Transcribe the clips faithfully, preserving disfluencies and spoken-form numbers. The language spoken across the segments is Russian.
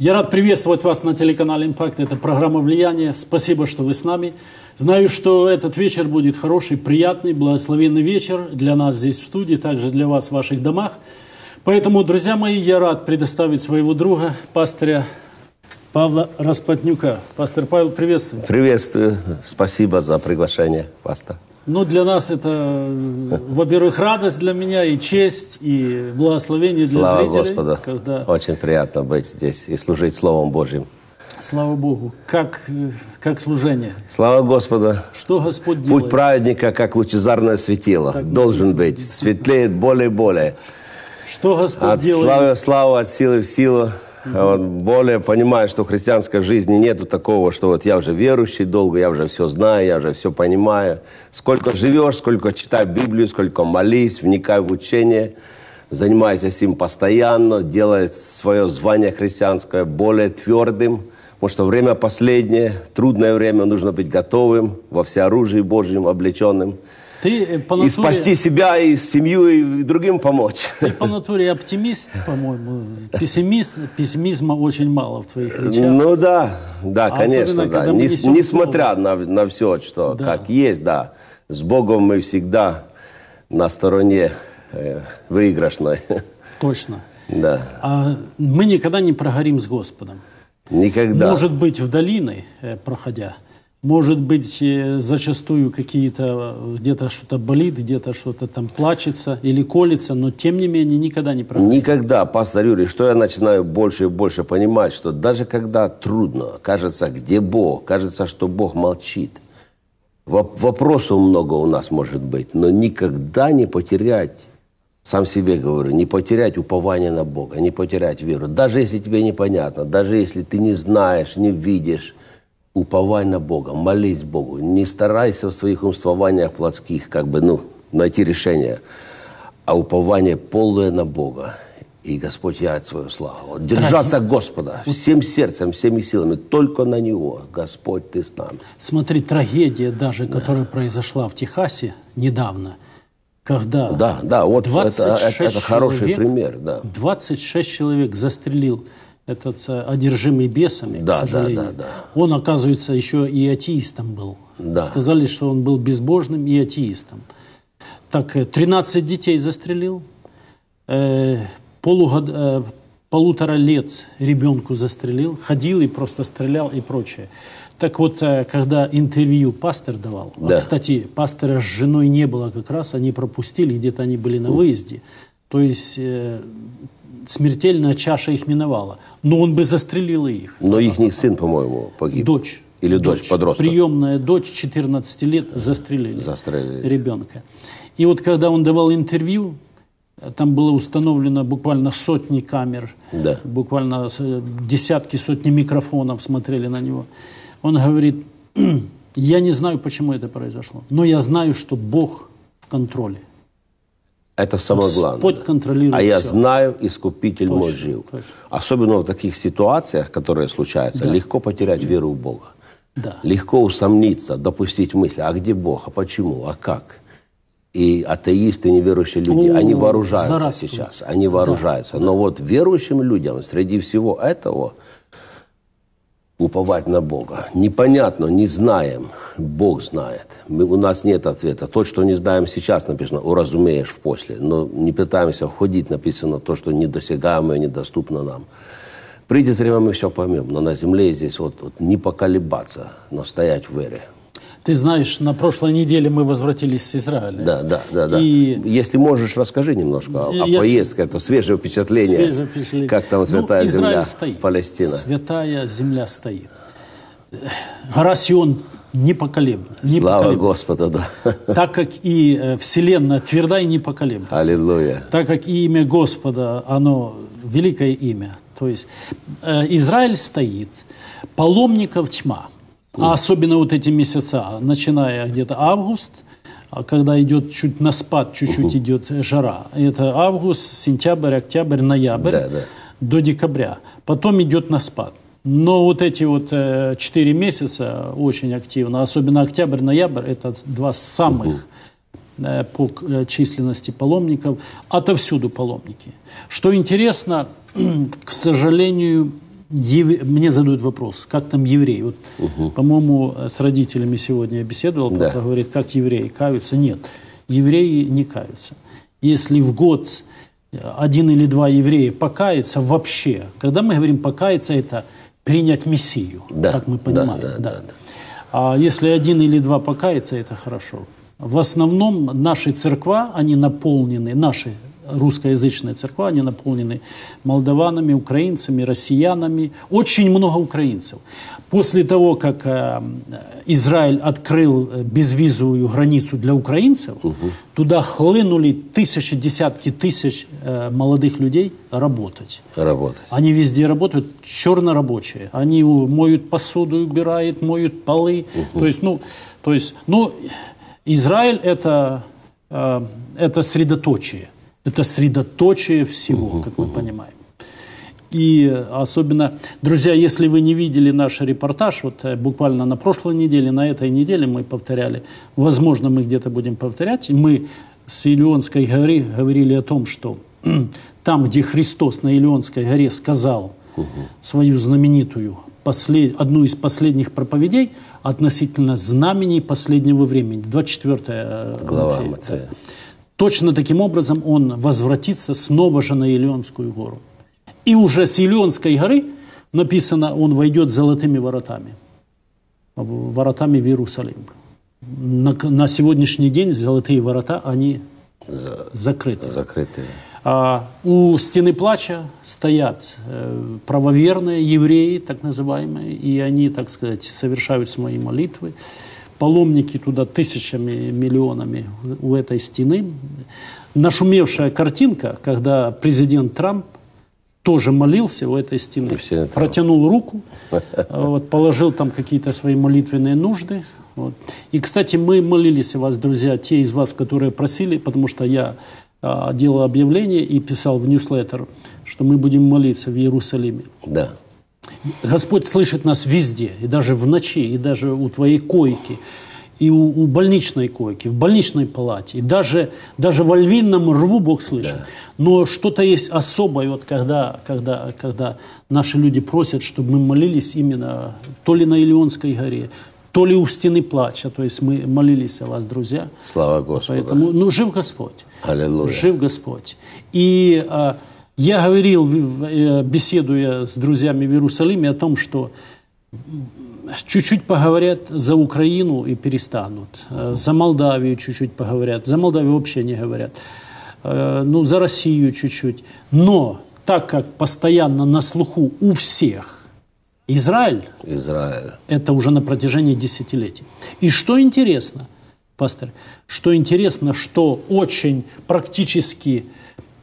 Я рад приветствовать вас на телеканале «Импакт». Это программа «Влияние». Спасибо, что вы с нами. Знаю, что этот вечер будет хороший, приятный, благословенный вечер для нас здесь в студии, также для вас в ваших домах. Поэтому, друзья мои, я рад предоставить своего друга, пастыря Павла Распотнюка. Пастор Павел, приветствую. Приветствую. Спасибо за приглашение, пастор. Ну, для нас это, во-первых, радость для меня, и честь, и благословение для Слава зрителей. Слава Господу. Когда... Очень приятно быть здесь и служить Словом Божьим. Слава Богу. Как, как служение. Слава Господу. Что Господь делает? Путь праведника, как лучезарное светило. Так должен быть. Светлеет более и более. Что Господь от делает? Славы в славу, от силы в силу. Вот, более понимаю, что в христианской жизни нету такого, что вот я уже верующий долго, я уже все знаю, я уже все понимаю. Сколько живешь, сколько читай Библию, сколько молись, вникай в учение, занимайся этим постоянно, делай свое звание христианское более твердым, потому что время последнее, трудное время, нужно быть готовым, во всеоружии Божьим облеченным. Ты по натуре... И спасти себя, и семью, и другим помочь. Ты по натуре оптимист, по-моему. Пессимист, пессимизма очень мало в твоих речах. Ну да, да, а конечно. Да. Не, несмотря на, на все, что да. как есть, да. С Богом мы всегда на стороне э, выигрышной. Точно. Да. А мы никогда не прогорим с Господом. Никогда. Может быть, в долины э, проходя. Может быть, зачастую какие-то, где-то что-то болит, где-то что-то там плачется или колется, но тем не менее никогда не проходит. Никогда, пастор Юрий, что я начинаю больше и больше понимать, что даже когда трудно, кажется, где Бог, кажется, что Бог молчит. Вопросов много у нас может быть, но никогда не потерять, сам себе говорю, не потерять упование на Бога, не потерять веру. Даже если тебе непонятно, даже если ты не знаешь, не видишь, уповай на Бога, молись Богу, не старайся в своих умствованиях плотских, как бы, ну, найти решение, а упование полное на Бога. И Господь явит свою славу. Держаться так, Господа всем сердцем, всеми силами, только на Него. Господь, Ты с нами. Смотри, трагедия даже, да. которая произошла в Техасе недавно, когда да, да, вот двадцать шесть это, это, это хороший человек, пример. Да. двадцать шесть человек застрелил. Этот одержимый бесами, да, к сожалению. Да, да, да. Он, оказывается, еще и атеистом был. Да. Сказали, что он был безбожным и атеистом. Так, тринадцать детей застрелил, э, полугод, э, полутора лет ребенку застрелил, ходил и просто стрелял и прочее. Так вот, э, когда интервью пастор давал, да. а, кстати, пастора с женой не было как раз, они пропустили, где-то они были на выезде. То есть... Э, смертельная чаша их миновала. Но он бы застрелил их. Но их сын, по-моему, погиб. Дочь. Или дочь, дочь подростка. Приемная дочь, четырнадцати лет, застрелили, застрелили ребенка. И вот когда он давал интервью, там было установлено буквально сотни камер, да. буквально десятки, сотни микрофонов смотрели на него. Он говорит, я не знаю, почему это произошло, но я знаю, что Бог в контроле. Это самое главное. А я все. Знаю, Искупитель точно, мой жив. Точно. Особенно в таких ситуациях, которые случаются, да. легко потерять веру в Бога. Да. Легко усомниться, допустить мысли, а где Бог, а почему, а как? И атеисты, неверующие люди, О, они вооружаются сейчас, они вооружаются. Да. Но вот верующим людям среди всего этого уповать на Бога. Непонятно, не знаем. Бог знает. Мы, у нас нет ответа. То, что не знаем сейчас, написано, уразумеешь в после. Но не пытаемся входить, написано то, что недосягаемое, недоступно нам. Придет время, мы все поймем. Но на земле здесь вот, вот не поколебаться, но стоять в вере. Ты знаешь, на прошлой неделе мы возвратились с Израиля. Да, да, да. да. И... Если можешь, расскажи немножко о, о поездке, это свежее впечатление. Свежее впечатление. Как там святая ну, земля, стоит. Палестина. Святая земля стоит. Гора Сион непоколебна. Слава Господу, да. Так как и вселенная тверда и непоколебна. Аллилуйя. Так как и имя Господа, оно великое имя. То есть Израиль стоит, паломников тьма. А особенно вот эти месяца, начиная где-то август, когда идет чуть на спад, чуть-чуть угу. идет жара. Это август, сентябрь, октябрь, ноябрь да, да. до декабря. Потом идет на спад. Но вот эти вот четыре месяца очень активно, особенно октябрь, ноябрь, это два самых... Угу. по численности паломников. Отовсюду паломники. Что интересно, к сожалению, Ев... Мне задают вопрос, как там еврей? Вот, угу. По-моему, с родителями сегодня я беседовал, да. Папа говорит, как евреи каются? Нет, евреи не каются. Если в год один или два еврея покаются вообще, когда мы говорим покаяться, это принять Мессию, да. Как мы понимаем. Да, да, да. Да, да. А если один или два покаяться, это хорошо. В основном наши церква, они наполнены, наши русскоязычные церква, они наполнены молдаванами, украинцами, россиянами. Очень много украинцев. После того, как э, Израиль открыл безвизовую границу для украинцев, угу. Туда хлынули тысячи, десятки тысяч э, молодых людей работать. Работать. Они везде работают, чернорабочие. Они моют посуду, убирают, моют полы. Угу. То есть, ну, то есть, ну, Израиль это, э, это средоточие. Это средоточие всего, угу, как мы угу. понимаем. И особенно, друзья, если вы не видели наш репортаж, вот буквально на прошлой неделе, на этой неделе мы повторяли, возможно, мы где-то будем повторять, мы с Елеонской горы говорили о том, что там, где Христос на Елеонской горе сказал угу. свою знаменитую, послед... одну из последних проповедей относительно знамений последнего времени, двадцать четвёртая глава Матфея. Точно таким образом он возвратится снова же на Елеонскую гору. И уже с Елеонской горы написано, он войдет золотыми воротами. Воротами в Иерусалим. На, на сегодняшний день золотые ворота, они За, закрыты. закрыты. А у Стены Плача стоят правоверные евреи, так называемые, и они, так сказать, совершают свои молитвы. Паломники туда тысячами, миллионами у этой стены. Нашумевшая картинка, когда президент Трамп тоже молился у этой стены. Протянул руку, вот, положил там какие-то свои молитвенные нужды. Вот. И, кстати, мы молились о вас, друзья, те из вас, которые просили, потому что я а, делал объявление и писал в ньюслеттер, что мы будем молиться в Иерусалиме. Да. Господь слышит нас везде, и даже в ночи, и даже у твоей койки, и у, у больничной койки, в больничной палате, и даже, даже во львином рву Бог слышит. Да. Но что-то есть особое, вот когда, когда, когда наши люди просят, чтобы мы молились именно то ли на Елеонской горе, то ли у Стены Плача. То есть мы молились о вас, друзья. Слава Господу. Поэтому, ну, жив Господь. Аллилуйя. Жив Господь. И... Я говорил, беседуя с друзьями в Иерусалиме, о том, что чуть-чуть поговорят за Украину и перестанут. Uh-huh. За Молдавию чуть-чуть поговорят. За Молдавию вообще не говорят. Ну, за Россию чуть-чуть. Но так как постоянно на слуху у всех Израиль, Израиль. Это уже на протяжении десятилетий. И что интересно, пастор, что интересно, что очень практически...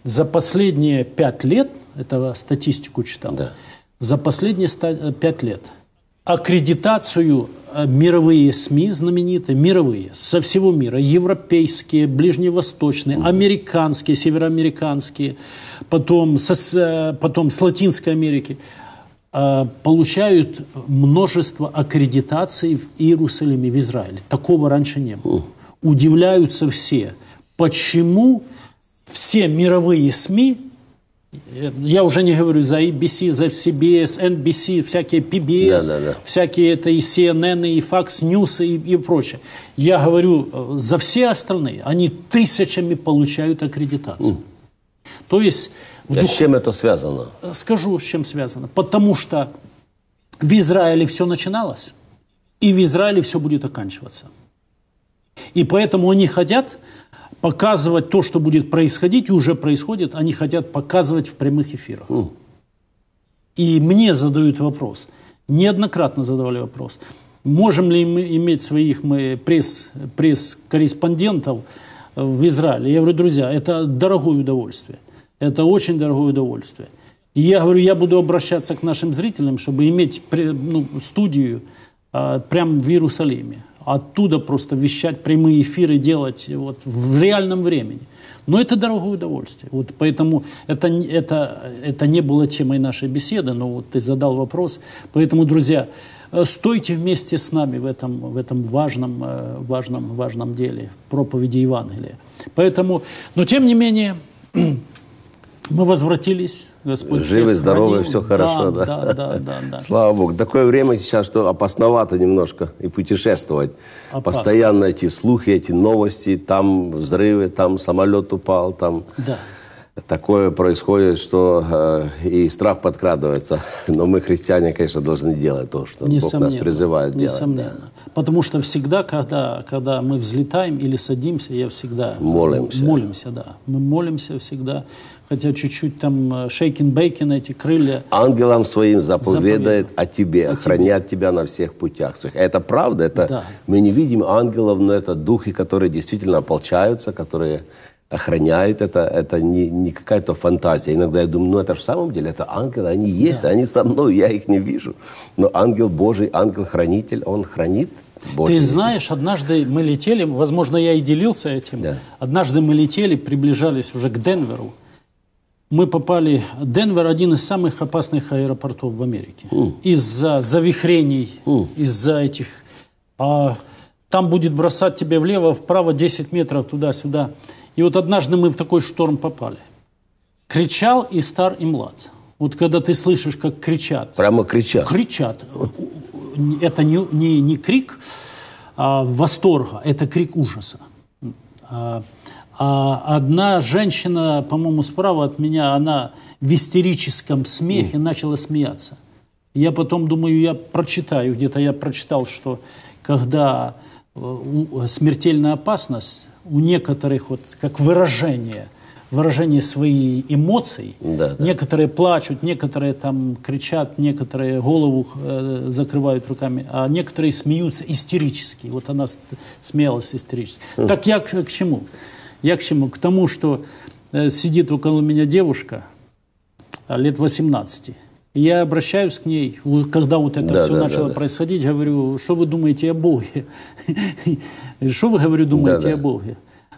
За последние пять лет, это статистику читал, да. За последние пять лет аккредитацию мировые СМИ знаменитые, мировые, со всего мира, европейские, ближневосточные, угу. американские, североамериканские, потом, со, потом с Латинской Америки, получают множество аккредитаций в Иерусалиме, в Израиле. Такого раньше не было. Ух. Удивляются все, почему... Все мировые СМИ, я уже не говорю за эй би си, за си би эс, эн би си, всякие пи би эс, да, да, да. всякие это и си эн эн, и Fox News, и, и прочее. Я говорю за все остальные. Они тысячами получают аккредитацию. Mm. То есть... А дух... с чем это связано? Скажу, с чем связано. Потому что в Израиле все начиналось, и в Израиле все будет оканчиваться. И поэтому они хотят... Показывать то, что будет происходить, и уже происходит, они хотят показывать в прямых эфирах. Mm. И мне задают вопрос, неоднократно задавали вопрос, можем ли мы иметь своих мы пресс, пресс-корреспондентов в Израиле? Я говорю, друзья, это дорогое удовольствие, это очень дорогое удовольствие. И я говорю, я буду обращаться к нашим зрителям, чтобы иметь ну, студию а, прямо в Иерусалиме. Оттуда просто вещать, прямые эфиры делать вот, в реальном времени. Но это дорогое удовольствие. Вот поэтому это, это, это не было темой нашей беседы, но вот ты задал вопрос. Поэтому, друзья, стойте вместе с нами в этом, в этом важном, важном, важном деле, проповеди Евангелия. Поэтому, но тем не менее, Мы возвратились, Господь. Живы, здоровы, все хорошо. Да, да. Да, да, да, да. Слава Богу. Такое время сейчас, что опасновато немножко и путешествовать. Опасно. Постоянно эти слухи, эти новости, там взрывы, там самолет упал, там... Да. Такое происходит, что э, и страх подкрадывается. Но мы, христиане, конечно, должны делать то, что несомненно, Бог нас призывает несомненно. делать. Да. Потому что всегда, когда, когда мы взлетаем или садимся, я всегда... Молимся. Молимся, да. Мы молимся всегда. Хотя чуть-чуть там шейкин-бейкин, эти крылья... Ангелам своим заповедает о тебе, охранять тебя на всех путях своих. Это правда. Это да. Мы не видим ангелов, но это духи, которые действительно ополчаются, которые... охраняют, это, это не, не какая-то фантазия. Иногда я думаю, ну это в самом деле, это ангелы, они есть, да. Они со мной, я их не вижу. Но ангел Божий, ангел-хранитель, он хранит Божий. Ты знаешь, однажды мы летели, возможно, я и делился этим, да. Однажды мы летели, приближались уже к Денверу. Мы попали... Денвер — один из самых опасных аэропортов в Америке. Mm. Из-за завихрений, mm. из-за этих... А, там будет бросать тебя влево, вправо, десять метров, туда-сюда... И вот однажды мы в такой шторм попали. Кричал и стар, и млад. Вот когда ты слышишь, как кричат. Прямо кричат. Кричат. Это не, не, не крик а, восторга, это крик ужаса. А, а одна женщина, по-моему, справа от меня, она в истерическом смехе mm. начала смеяться. Я потом думаю, я прочитаю, где-то я прочитал, что когда смертельная опасность... У некоторых, вот, как выражение, выражение своих эмоций. Да, да. Некоторые плачут, некоторые там кричат, некоторые голову э, закрывают руками, а некоторые смеются истерически. Вот она смеялась истерически. Mm. Так я к, к чему? Я к чему? К тому, что э, сидит около меня девушка лет восемнадцати. И я обращаюсь к ней, когда вот это да, все да, начало да, происходить, говорю, что вы думаете о Боге? Что вы, говорю, думаете да, о Боге?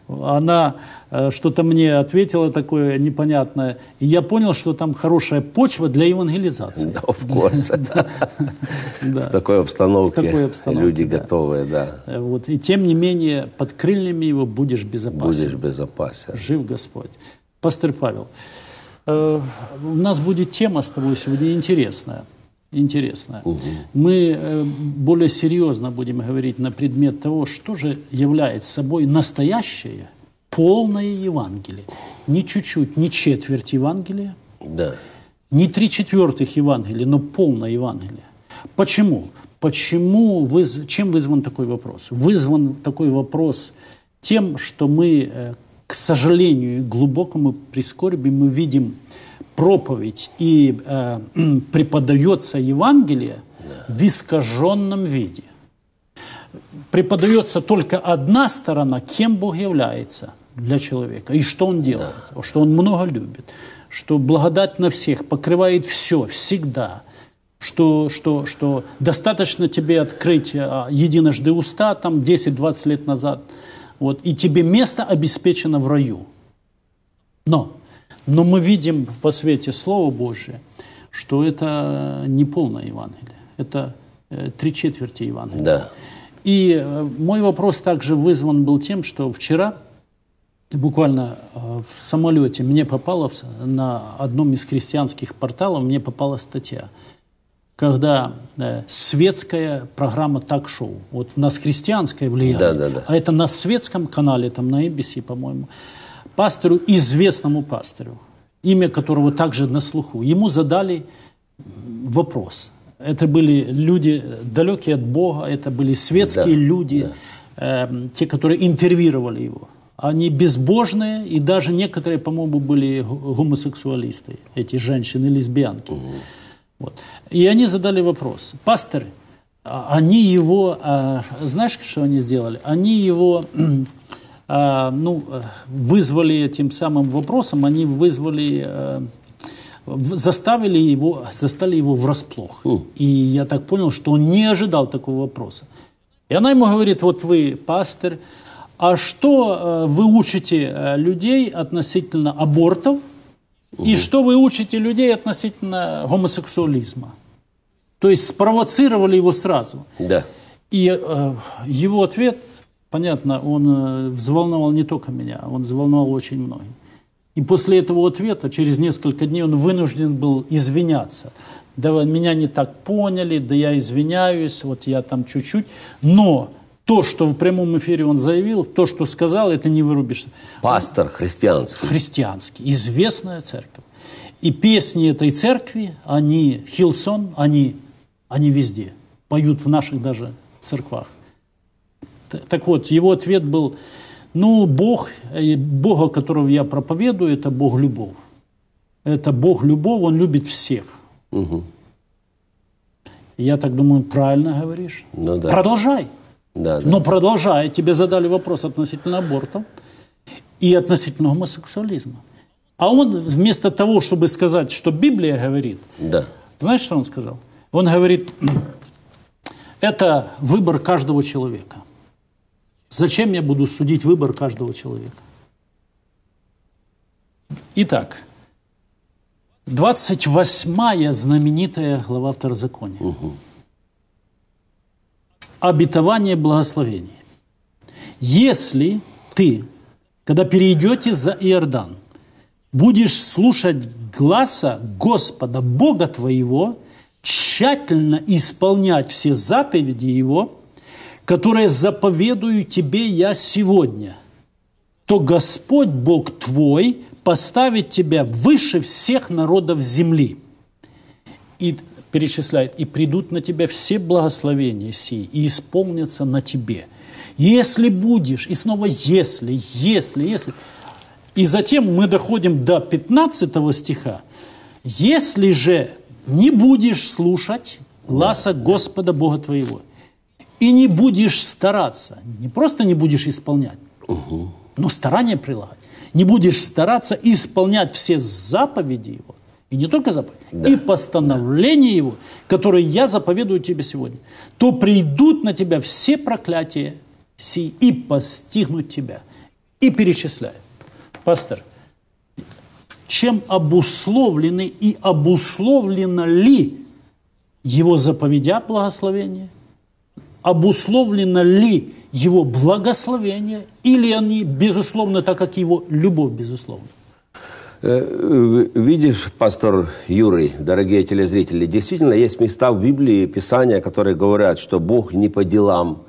Она э, что-то мне ответила такое непонятное. И я понял, что там хорошая почва для евангелизации. Да, of course. В такой обстановке люди готовые, да. И тем не менее, под крыльями его будешь безопасен. Будешь безопасен. Жив Господь. Пастор Павел, у нас будет тема с тобой сегодня интересная. Интересная. Угу. Мы более серьезно будем говорить на предмет того, что же является собой настоящее, полное Евангелие. Не чуть-чуть, не четверть Евангелия, да. Не три четвертых Евангелия, но полное Евангелие. Почему? Почему выз... Чем вызван такой вопрос? Вызван такой вопрос тем, что мы... К сожалению, глубокому прискорбию мы видим проповедь и э, преподается Евангелие да. в искаженном виде. Преподается только одна сторона, кем Бог является для человека и что Он делает, да. Что Он много любит, что благодать на всех покрывает все, всегда. Что, что, что достаточно тебе открыть единожды уста, там десять-двадцать лет назад, вот, и тебе место обеспечено в раю. Но, но мы видим во свете Слова Божия, что это не полное Евангелие. Это э, три четверти Евангелия. Да. И э, мой вопрос также вызван был тем, что вчера, буквально э, в самолете, мне попала в, на одном из христианских порталов, мне попала статья. Когда э, светская программа ток-шоу. Вот у нас христианское влияние, да, да, да. А это на светском канале, там на эй би си, по-моему, пастору, известному пастору, имя которого также на слуху, ему задали вопрос. Это были люди далекие от Бога, это были светские да, люди, да. Э, те, которые интервьюировали его. Они безбожные, и даже некоторые, по-моему, были гомосексуалисты, эти женщины, лесбиянки. Угу. Вот. И они задали вопрос. Пастор, они его, а, знаешь, что они сделали? Они его а, ну, вызвали тем самым вопросом, они вызвали, а, заставили его, застали его врасплох. Mm. И я так понял, что он не ожидал такого вопроса. И она ему говорит, вот вы, пастор, а что вы учите людей относительно абортов? И угу. что вы учите людей относительно гомосексуализма? То есть спровоцировали его сразу. Да. И э, его ответ, понятно, он э, взволновал не только меня, он взволновал очень многих. И после этого ответа, через несколько дней, он вынужден был извиняться. Да меня не так поняли, да я извиняюсь, вот я там чуть-чуть. Но то, что в прямом эфире он заявил, то, что сказал, это не вырубишься. Пастор христианский. Христианский, известная церковь. И песни этой церкви, они, Хилсон, они, они везде. Поют в наших даже церквах. Так вот, его ответ был... Ну, Бог, Бога, которого я проповедую, это Бог любовь. Это Бог любовь, Он любит всех. Угу. Я так думаю, правильно говоришь. Ну, да. Продолжай. Да, да. Но продолжай. Тебе задали вопрос относительно абортов и относительно гомосексуализма. А он вместо того, чтобы сказать, что Библия говорит, да. Знаешь, что он сказал? Он говорит, это выбор каждого человека. Зачем я буду судить выбор каждого человека? Итак, двадцать восьмая знаменитая глава Второзакония. Угу. Обетование благословений. Если ты, когда перейдете за Иордан, будешь слушать гласа Господа, Бога твоего, тщательно исполнять все заповеди Его, которые заповедую тебе я сегодня, то Господь Бог твой поставит тебя выше всех народов земли. И перечисляет, и придут на тебя все благословения сии, и исполнятся на тебе. Если будешь, и снова если, если, если. И затем мы доходим до пятнадцатого стиха. Если же не будешь слушать гласа Господа Бога твоего, и не будешь стараться, не просто не будешь исполнять, угу. но старание прилагать. Не будешь стараться исполнять все заповеди Его, и не только заповеди, да. и постановления да. Его, которые я заповедую тебе сегодня, то придут на тебя все проклятия сии и постигнут тебя. И перечисляют. Пастор, чем обусловлены и обусловлено ли Его заповедя благословения? Обусловлено ли его благословение, или они, безусловно, так как его любовь, безусловно? Видишь, пастор Юрий, дорогие телезрители, действительно есть места в Библии, Писания, которые говорят, что Бог не по делам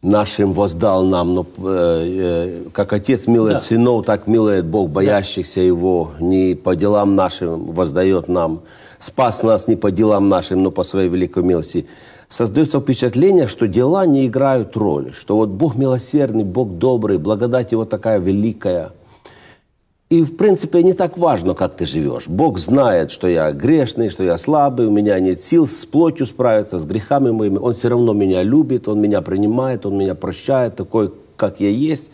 нашим воздал нам, но э, как отец милует да. сынов, так милует Бог боящихся да. его, не по делам нашим воздает нам, спас нас не по делам нашим, но по своей великой милости. Создается впечатление, что дела не играют роли, что вот Бог милосердный, Бог добрый, благодать Его такая великая. И, в принципе, не так важно, как ты живешь. Бог знает, что я грешный, что я слабый, у меня нет сил с плотью справиться, с грехами моими. Он все равно меня любит, Он меня принимает, Он меня прощает, такой, как я есть,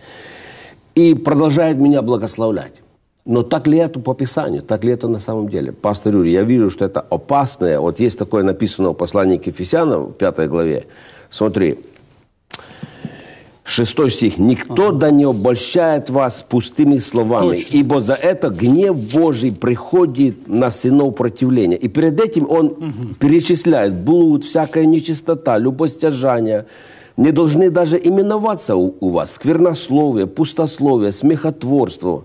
и продолжает меня благословлять. Но так ли это по Писанию? Так ли это на самом деле? Пастор Юрий, я вижу, что это опасное. Вот есть такое написано в послании к Ефесянам, в пятой главе. Смотри, шестой стих. «Никто ага. да не обольщает вас пустыми словами, Точно. ибо за это гнев Божий приходит на сынов противления». И перед этим он угу. перечисляет блуд, всякая нечистота, любостяжание. Не должны даже именоваться у, у вас сквернословие, пустословие, смехотворство.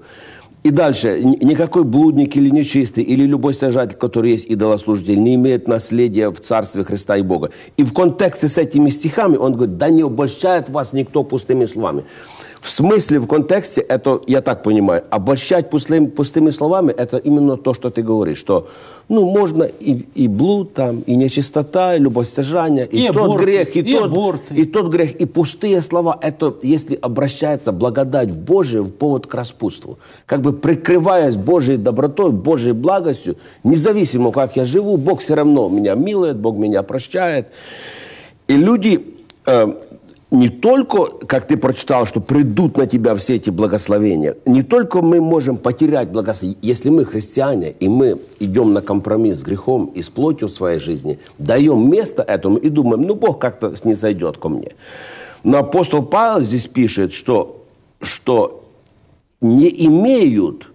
И дальше. Никакой блудник или нечистый, или любой стяжатель, который есть идолослужитель, не имеет наследия в Царстве Христа и Бога. И в контексте с этими стихами он говорит, да не обольщает вас никто пустыми словами. В смысле, в контексте, это, я так понимаю, обольщать пустыми, пустыми словами, это именно то, что ты говоришь, что, ну, можно и, и блуд, там, и нечистота, и любостяжание, и, и тот аборты, грех, и, и, тот, и тот грех, и пустые слова. Это, если обращается благодать Божия в повод к распутству, как бы прикрываясь Божьей добротой, Божьей благостью, независимо, как я живу, Бог все равно меня милует, Бог меня прощает. И люди... Э, Не только, как ты прочитал, что придут на тебя все эти благословения, не только мы можем потерять благословение, если мы христиане, и мы идем на компромисс с грехом и с плотью своей жизни, даем место этому и думаем, ну, Бог как-то снизойдет ко мне. Но апостол Павел здесь пишет, что, что не имеют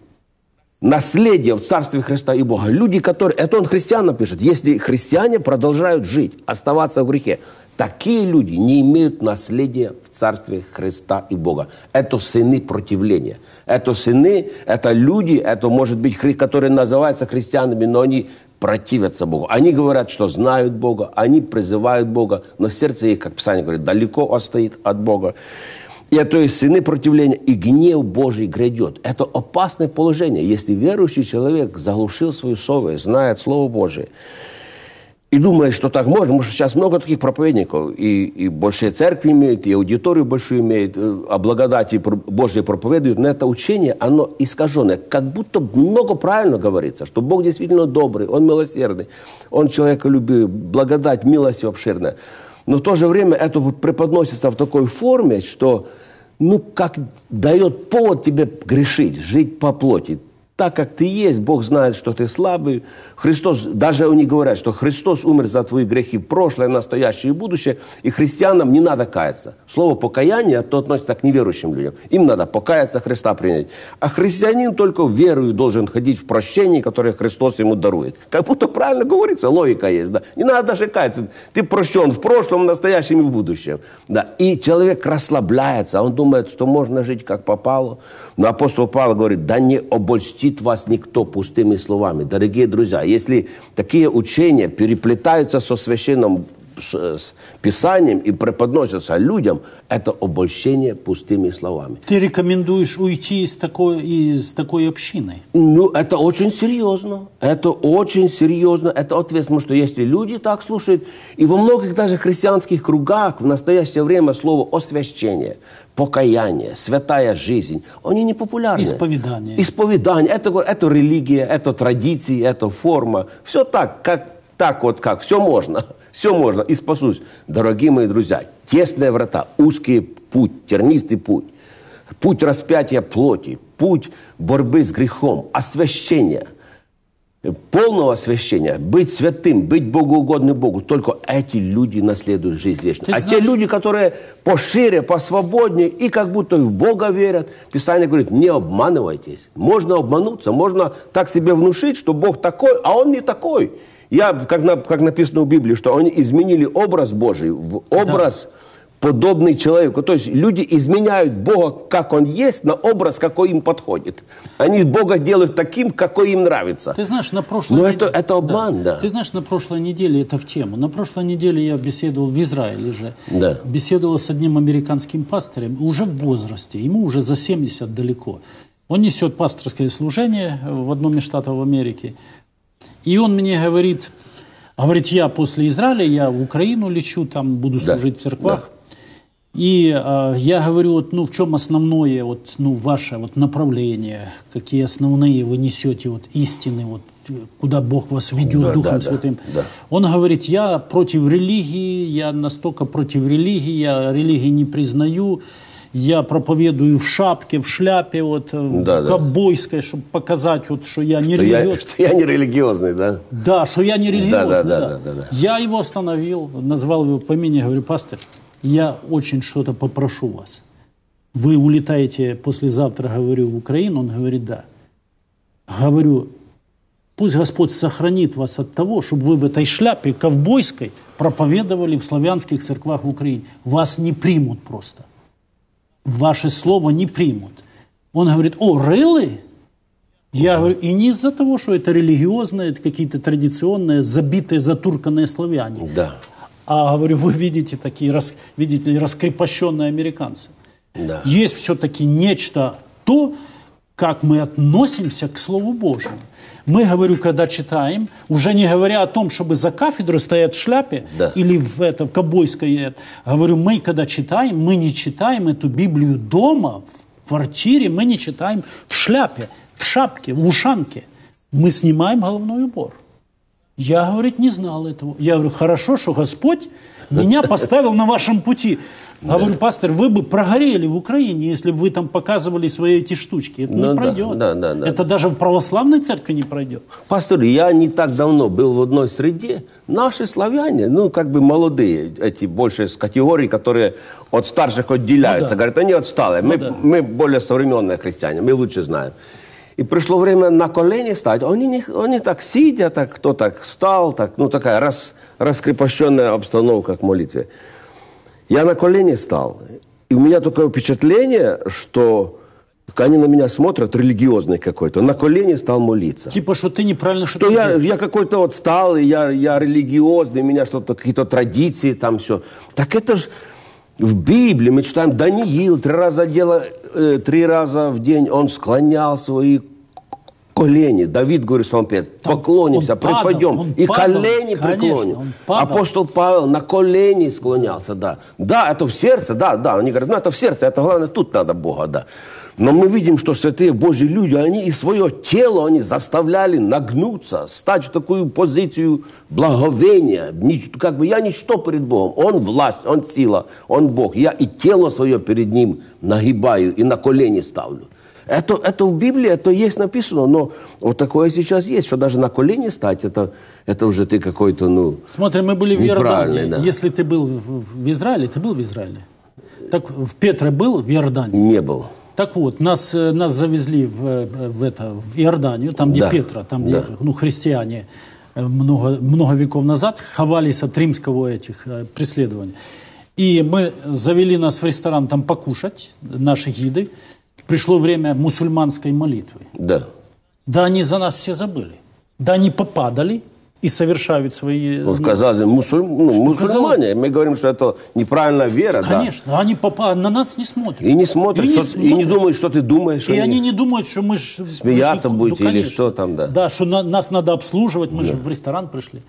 наследия в Царстве Христа и Бога. Люди, которые... Это он христианам пишет. Если христиане продолжают жить, оставаться в грехе, Такие люди не имеют наследия в Царстве Христа и Бога. Это сыны противления. Это сыны, это люди, это, может быть, которые называются христианами, но они противятся Богу. Они говорят, что знают Бога, они призывают Бога, но сердце их, как Писание говорит, далеко отстоит от Бога. И это и сыны противления, и гнев Божий грядет. Это опасное положение, если верующий человек заглушил свою совесть, знает Слово Божие, и думает, что так можно, потому что сейчас много таких проповедников, и, и большие церкви имеют, и аудиторию большую имеют, о благодати Божьей проповедуют, но это учение, оно искаженное. Как будто много правильно говорится, что Бог действительно добрый, Он милосердный, Он человеколюбивый, благодать, милость обширная. Но в то же время это преподносится в такой форме, что, ну, как дает повод тебе грешить, жить по плоти. Так как ты есть, Бог знает, что ты слабый. Христос, даже они говорят, что Христос умер за твои грехи, прошлое, настоящее и будущее. И христианам не надо каяться. Слово «покаяние» то относится к неверующим людям. Им надо покаяться, Христа принять. А христианин только верою должен ходить в прощении, которое Христос ему дарует. Как будто правильно говорится, логика есть. Да? Не надо даже каяться. Ты прощен в прошлом, в настоящем и в будущем. Да? И человек расслабляется. Он думает, что можно жить как попало. Но апостол Павел говорит, да не обольсти вас никто пустыми словами. Дорогие друзья, если такие учения переплетаются со священным с Писанием и преподносятся людям, это обольщение пустыми словами. Ты рекомендуешь уйти из такой, из такой общины? Ну, это очень серьезно. Это очень серьезно. Это ответственно, что если люди так слушают, и во многих даже христианских кругах в настоящее время слово «освящение», покаяние, святая жизнь, они не популярны. Исповедание. Исповедание. Это, это религия, это традиции, это форма. Все так, как, так вот как. Все можно. Все можно. И спасусь. Дорогие мои друзья, тесные врата, узкий путь, тернистый путь, путь распятия плоти, путь борьбы с грехом, освящения, полного освящения, быть святым, быть богоугодным Богу. Только эти люди наследуют жизнь вечную. А те люди, которые пошире, посвободнее и как будто в Бога верят, Писание говорит, не обманывайтесь. Можно обмануться, можно так себе внушить, что Бог такой, а Он не такой. Я, как, на, как написано в Библии, что они изменили образ Божий в образ, да, подобный человеку. То есть люди изменяют Бога, как Он есть, на образ, какой им подходит. Они Бога делают таким, какой им нравится. Ты знаешь, на прошлой... Но нед... это, это обман, да. да. Ты знаешь, на прошлой неделе, это в тему, на прошлой неделе я беседовал в Израиле же. Да. Беседовал с одним американским пастором, уже в возрасте, ему уже за семьдесят далеко. Он несет пасторское служение в одном из штатов в Америке. И он мне говорит, говорит, я после Израиля, я в Украину лечу, там буду служить, да, в церквах. Да. И э, я говорю, вот, ну в чем основное вот, ну, ваше вот, направление, какие основные вы несете вот, истины, вот, куда Бог вас ведет, да, Духом, да, Святым. Да, да. Он говорит, я против религии, я настолько против религии, я религии не признаю. Я проповедую в шапке, в шляпе, вот, да, в ковбойской, да, чтобы показать, вот, что я не религиозный. Что я не религиозный, да? Да, что я не религиозный, да, да, да. Да, да, да, да. Я его остановил, назвал его по имени, говорю, пастор, я очень что-то попрошу вас. Вы улетаете послезавтра, говорю, в Украину? Он говорит, да. Говорю, пусть Господь сохранит вас от того, чтобы вы в этой шляпе ковбойской проповедовали в славянских церквах в Украине. Вас не примут просто. Ваше слово не примут. Он говорит, о, really? Я говорю, и не из-за того, что это религиозные, это какие-то традиционные, забитые, затурканные славяне. Да. А, говорю, вы видите такие, рас, видите, раскрепощенные американцы. Да. Есть все-таки нечто то, как мы относимся к Слову Божьему. Мы, говорю, когда читаем, уже не говоря о том, чтобы за кафедрой стоять в шляпе, да, или в, это, в ковбойской, говорю, мы, когда читаем, мы не читаем эту Библию дома, в квартире, мы не читаем в шляпе, в шапке, в ушанке. Мы снимаем головной убор. Я, говорит, не знал этого. Я говорю, хорошо, что Господь меня поставил на вашем пути. Говорю, пастор, вы бы прогорели в Украине, если бы вы там показывали свои эти штучки. Это ну, не пройдет. Да, да, да, это да. даже в православной церкви не пройдет. Пастор, я не так давно был в одной среде. Наши славяне, ну, как бы молодые, эти больше с категорий, которые от старших отделяются. Ну, да. Говорят, они отсталые. Ну, мы, да. мы более современные христиане, мы лучше знаем. И пришло время на колени стать. Они, не, они так сидя, так, кто так встал, так, ну такая рас, раскрепощенная обстановка к молитве. Я на колени стал. И у меня такое впечатление, что они на меня смотрят, религиозный какой-то. На колени стал молиться. Типа, что ты неправильно что-то я, я какой-то вот стал, и я, я религиозный, у меня что-то, какие-то традиции там все. Так это же в Библии мы читаем Даниил, три раза, дело, э, три раза в день он склонял свои колени. Давид говорит в Псалме, поклонимся, падал, припадем, и падал, колени преклоним. Апостол Павел на колени склонялся, да. Да, это в сердце, да, да. Они говорят, ну это в сердце, это главное, тут надо Бога, да. Но мы видим, что святые Божьи люди, они и свое тело они заставляли нагнуться, стать в такую позицию благовения. Как бы я ничто перед Богом. Он власть, он сила, он Бог. Я и тело свое перед Ним нагибаю и на колени ставлю. Это, это в Библии, это есть написано, но вот такое сейчас есть, что даже на колени стать, это, это уже ты какой-то, ну, смотри, мы были в Иордании. Да. Если ты был в Израиле, ты был в Израиле. Так в Петре был в Иордании? Не был. Так вот, нас, нас завезли в, в, это, в Иорданию, там, где да. Петра, там, да. где, ну, христиане много, много веков назад ховались от римского этих э, преследований. И мы завели нас в ресторан там покушать, наши гиды. Пришло время мусульманской молитвы. Да. Да они за нас все забыли. Да они попадали и совершают свои... Вот, казалось, мусуль... ну, мусульмане, мы говорим, что это неправильная вера. Конечно, да. Они попа... на нас не смотрят. И не смотрят, и, что... не, смотрят. И не думают, что ты думаешь. И они, они не думают, что мы ж... Смеяться мы ж... будете ну, или что там, да. Да, что на... нас надо обслуживать, мы да. же в ресторан пришли.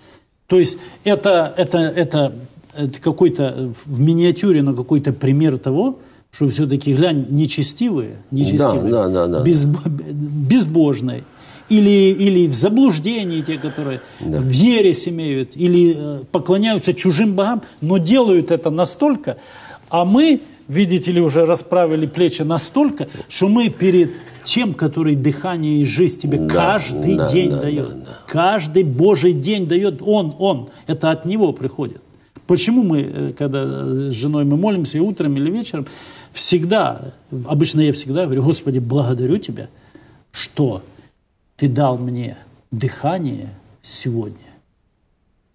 То есть это, это, это, это какой-то в миниатюре, но какой-то пример того, что все-таки, глянь, нечестивые, нечестивые да, да, да, да. Без... безбожные. Или, или в заблуждении те, которые да. в ересь имеют, или поклоняются чужим богам, но делают это настолько, а мы, видите ли, уже расправили плечи настолько, что мы перед тем, который дыхание и жизнь тебе да, каждый да, день да, дает, да, да. каждый Божий день дает, он, он, это от него приходит. Почему мы, когда с женой мы молимся, и утром, или вечером, всегда, обычно я всегда говорю, Господи, благодарю Тебя, что... Ты дал мне дыхание сегодня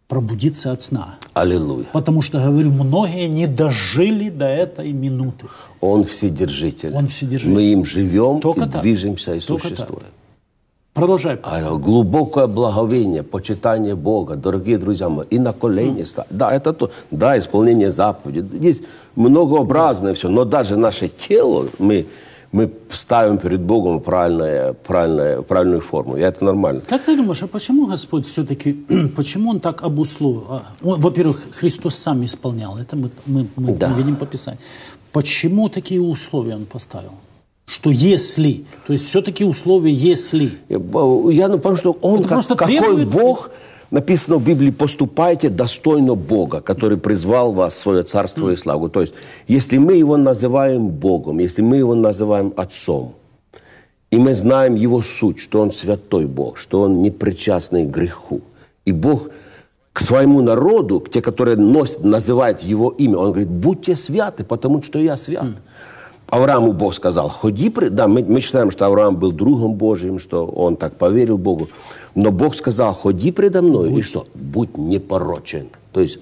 пробудиться от сна. Аллилуйя. Потому что, говорю, многие не дожили до этой минуты. Он вседержитель. Он вседержитель. Мы им живем, только и так движемся, и только существуем. Так. Продолжай. Алло, глубокое благовение, почитание Бога, дорогие друзья мои, и на колени mm. стать. Да, это то. Да, исполнение заповедей. Здесь многообразное mm. все, но даже наше тело мы... мы ставим перед Богом правильное, правильное, правильную форму. И это нормально. Как ты думаешь, а почему Господь все-таки, почему Он так обусловил? Во-первых, Христос сам исполнял. Это мы, мы, мы, да. мы видим по Писанию. Почему такие условия Он поставил? Что если, то есть все-таки условия если. Я, я ну, потому что Он, как, какой требует... Бог, написано в Библии, поступайте достойно Бога, который призвал вас в свое царство и славу. То есть, если мы Его называем Богом, если мы Его называем Отцом, и мы знаем Его суть, что Он святой Бог, что Он непричастный к греху. И Бог к своему народу, те, которые носят, называют Его имя, Он говорит, будьте святы, потому что я свят. Аврааму Бог сказал, ходи, при... да, мы, мы считаем, что Авраам был другом Божьим, что он так поверил Богу, но Бог сказал, ходи предо мной, будь. И что? Будь непорочен, то есть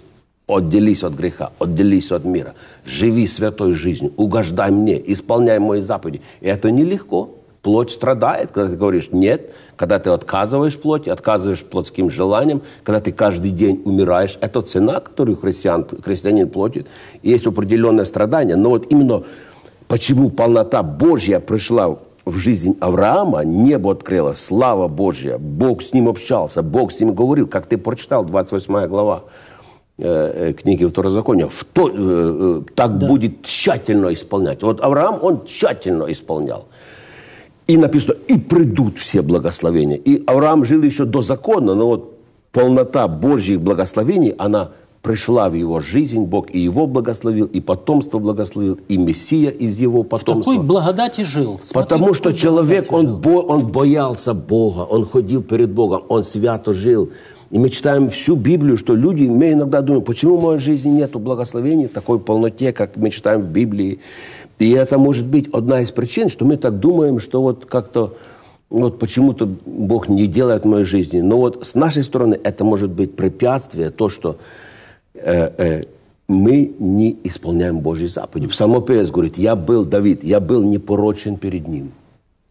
отделись от греха, отделись от мира, живи святой жизнью, угождай мне, исполняй мои заповеди. И это нелегко, плоть страдает, когда ты говоришь нет, когда ты отказываешь плоти, отказываешь плотским желаниям, когда ты каждый день умираешь, это цена, которую христиан, христианин платит, есть определенное страдание, но вот именно... Почему полнота Божья пришла в жизнь Авраама, небо открыло, слава Божья, Бог с ним общался, Бог с ним говорил, как ты прочитал, двадцать восьмая глава э, книги Второзакония, в то, э, так да. будет тщательно исполнять. Вот Авраам, он тщательно исполнял. И написано, и придут все благословения. И Авраам жил еще до закона, но вот полнота Божьих благословений, она... пришла в его жизнь, Бог и его благословил, и потомство благословил, и Мессия из его потомства. В такой благодати жил. Смотри, потому что человек, он, бо, он боялся Бога, он ходил перед Богом, он свято жил. И мы читаем всю Библию, что люди, мы иногда думаем, почему в моей жизни нету благословений в такой полноте, как мы читаем в Библии. И это может быть одна из причин, что мы так думаем, что вот как-то вот почему-то Бог не делает в моей жизни. Но вот с нашей стороны это может быть препятствие, то, что э, э, мы не исполняем Божьи заповеди. Псалом пятый говорит, я был, Давид, я был непорочен перед Ним.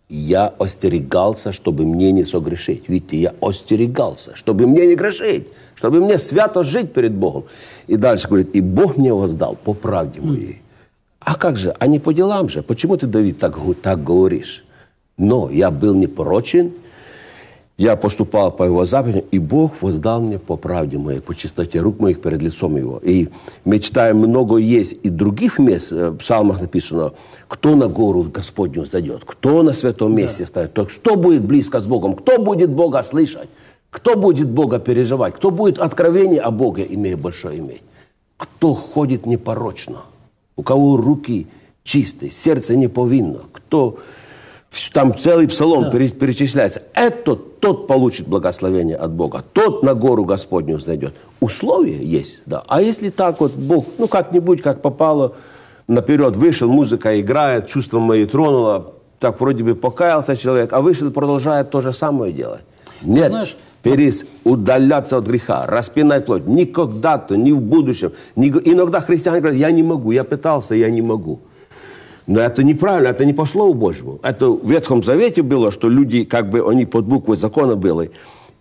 Я остерегался, чтобы мне не согрешить. Видите, я остерегался, чтобы мне не грешить, чтобы мне свято жить перед Богом. И дальше говорит, и Бог мне воздал по правде моей. А как же, а не по делам же? Почему ты, Давид, так, так говоришь? Но я был непорочен, я поступал по его заповедям, и Бог воздал мне по правде моей, по чистоте рук моих перед лицом его. И мы читаем, много есть и других мест, в псалмах написано, кто на гору Господню зайдет, кто на святом месте да. стоит, то кто будет близко с Богом, кто будет Бога слышать, кто будет Бога переживать, кто будет откровение о Боге иметь, большое иметь, кто ходит непорочно, у кого руки чистые, сердце не повинно, кто... Там целый псалом да. перечисляется. Это тот получит благословение от Бога. Тот на гору Господню взойдет. Условия есть, да. А если так вот Бог, ну как-нибудь, как попало, наперед вышел, музыка играет, чувство мои тронуло, так вроде бы покаялся человек, а вышел и продолжает то же самое делать. Нет, знаешь, перес, удаляться от греха, распинать плоть. Никогда-то, ни в будущем. Ни... Иногда христиане говорят, я не могу, я пытался, я не могу. Но это неправильно, это не по Слову Божьему. Это в Ветхом Завете было, что люди, как бы они под буквой закона были,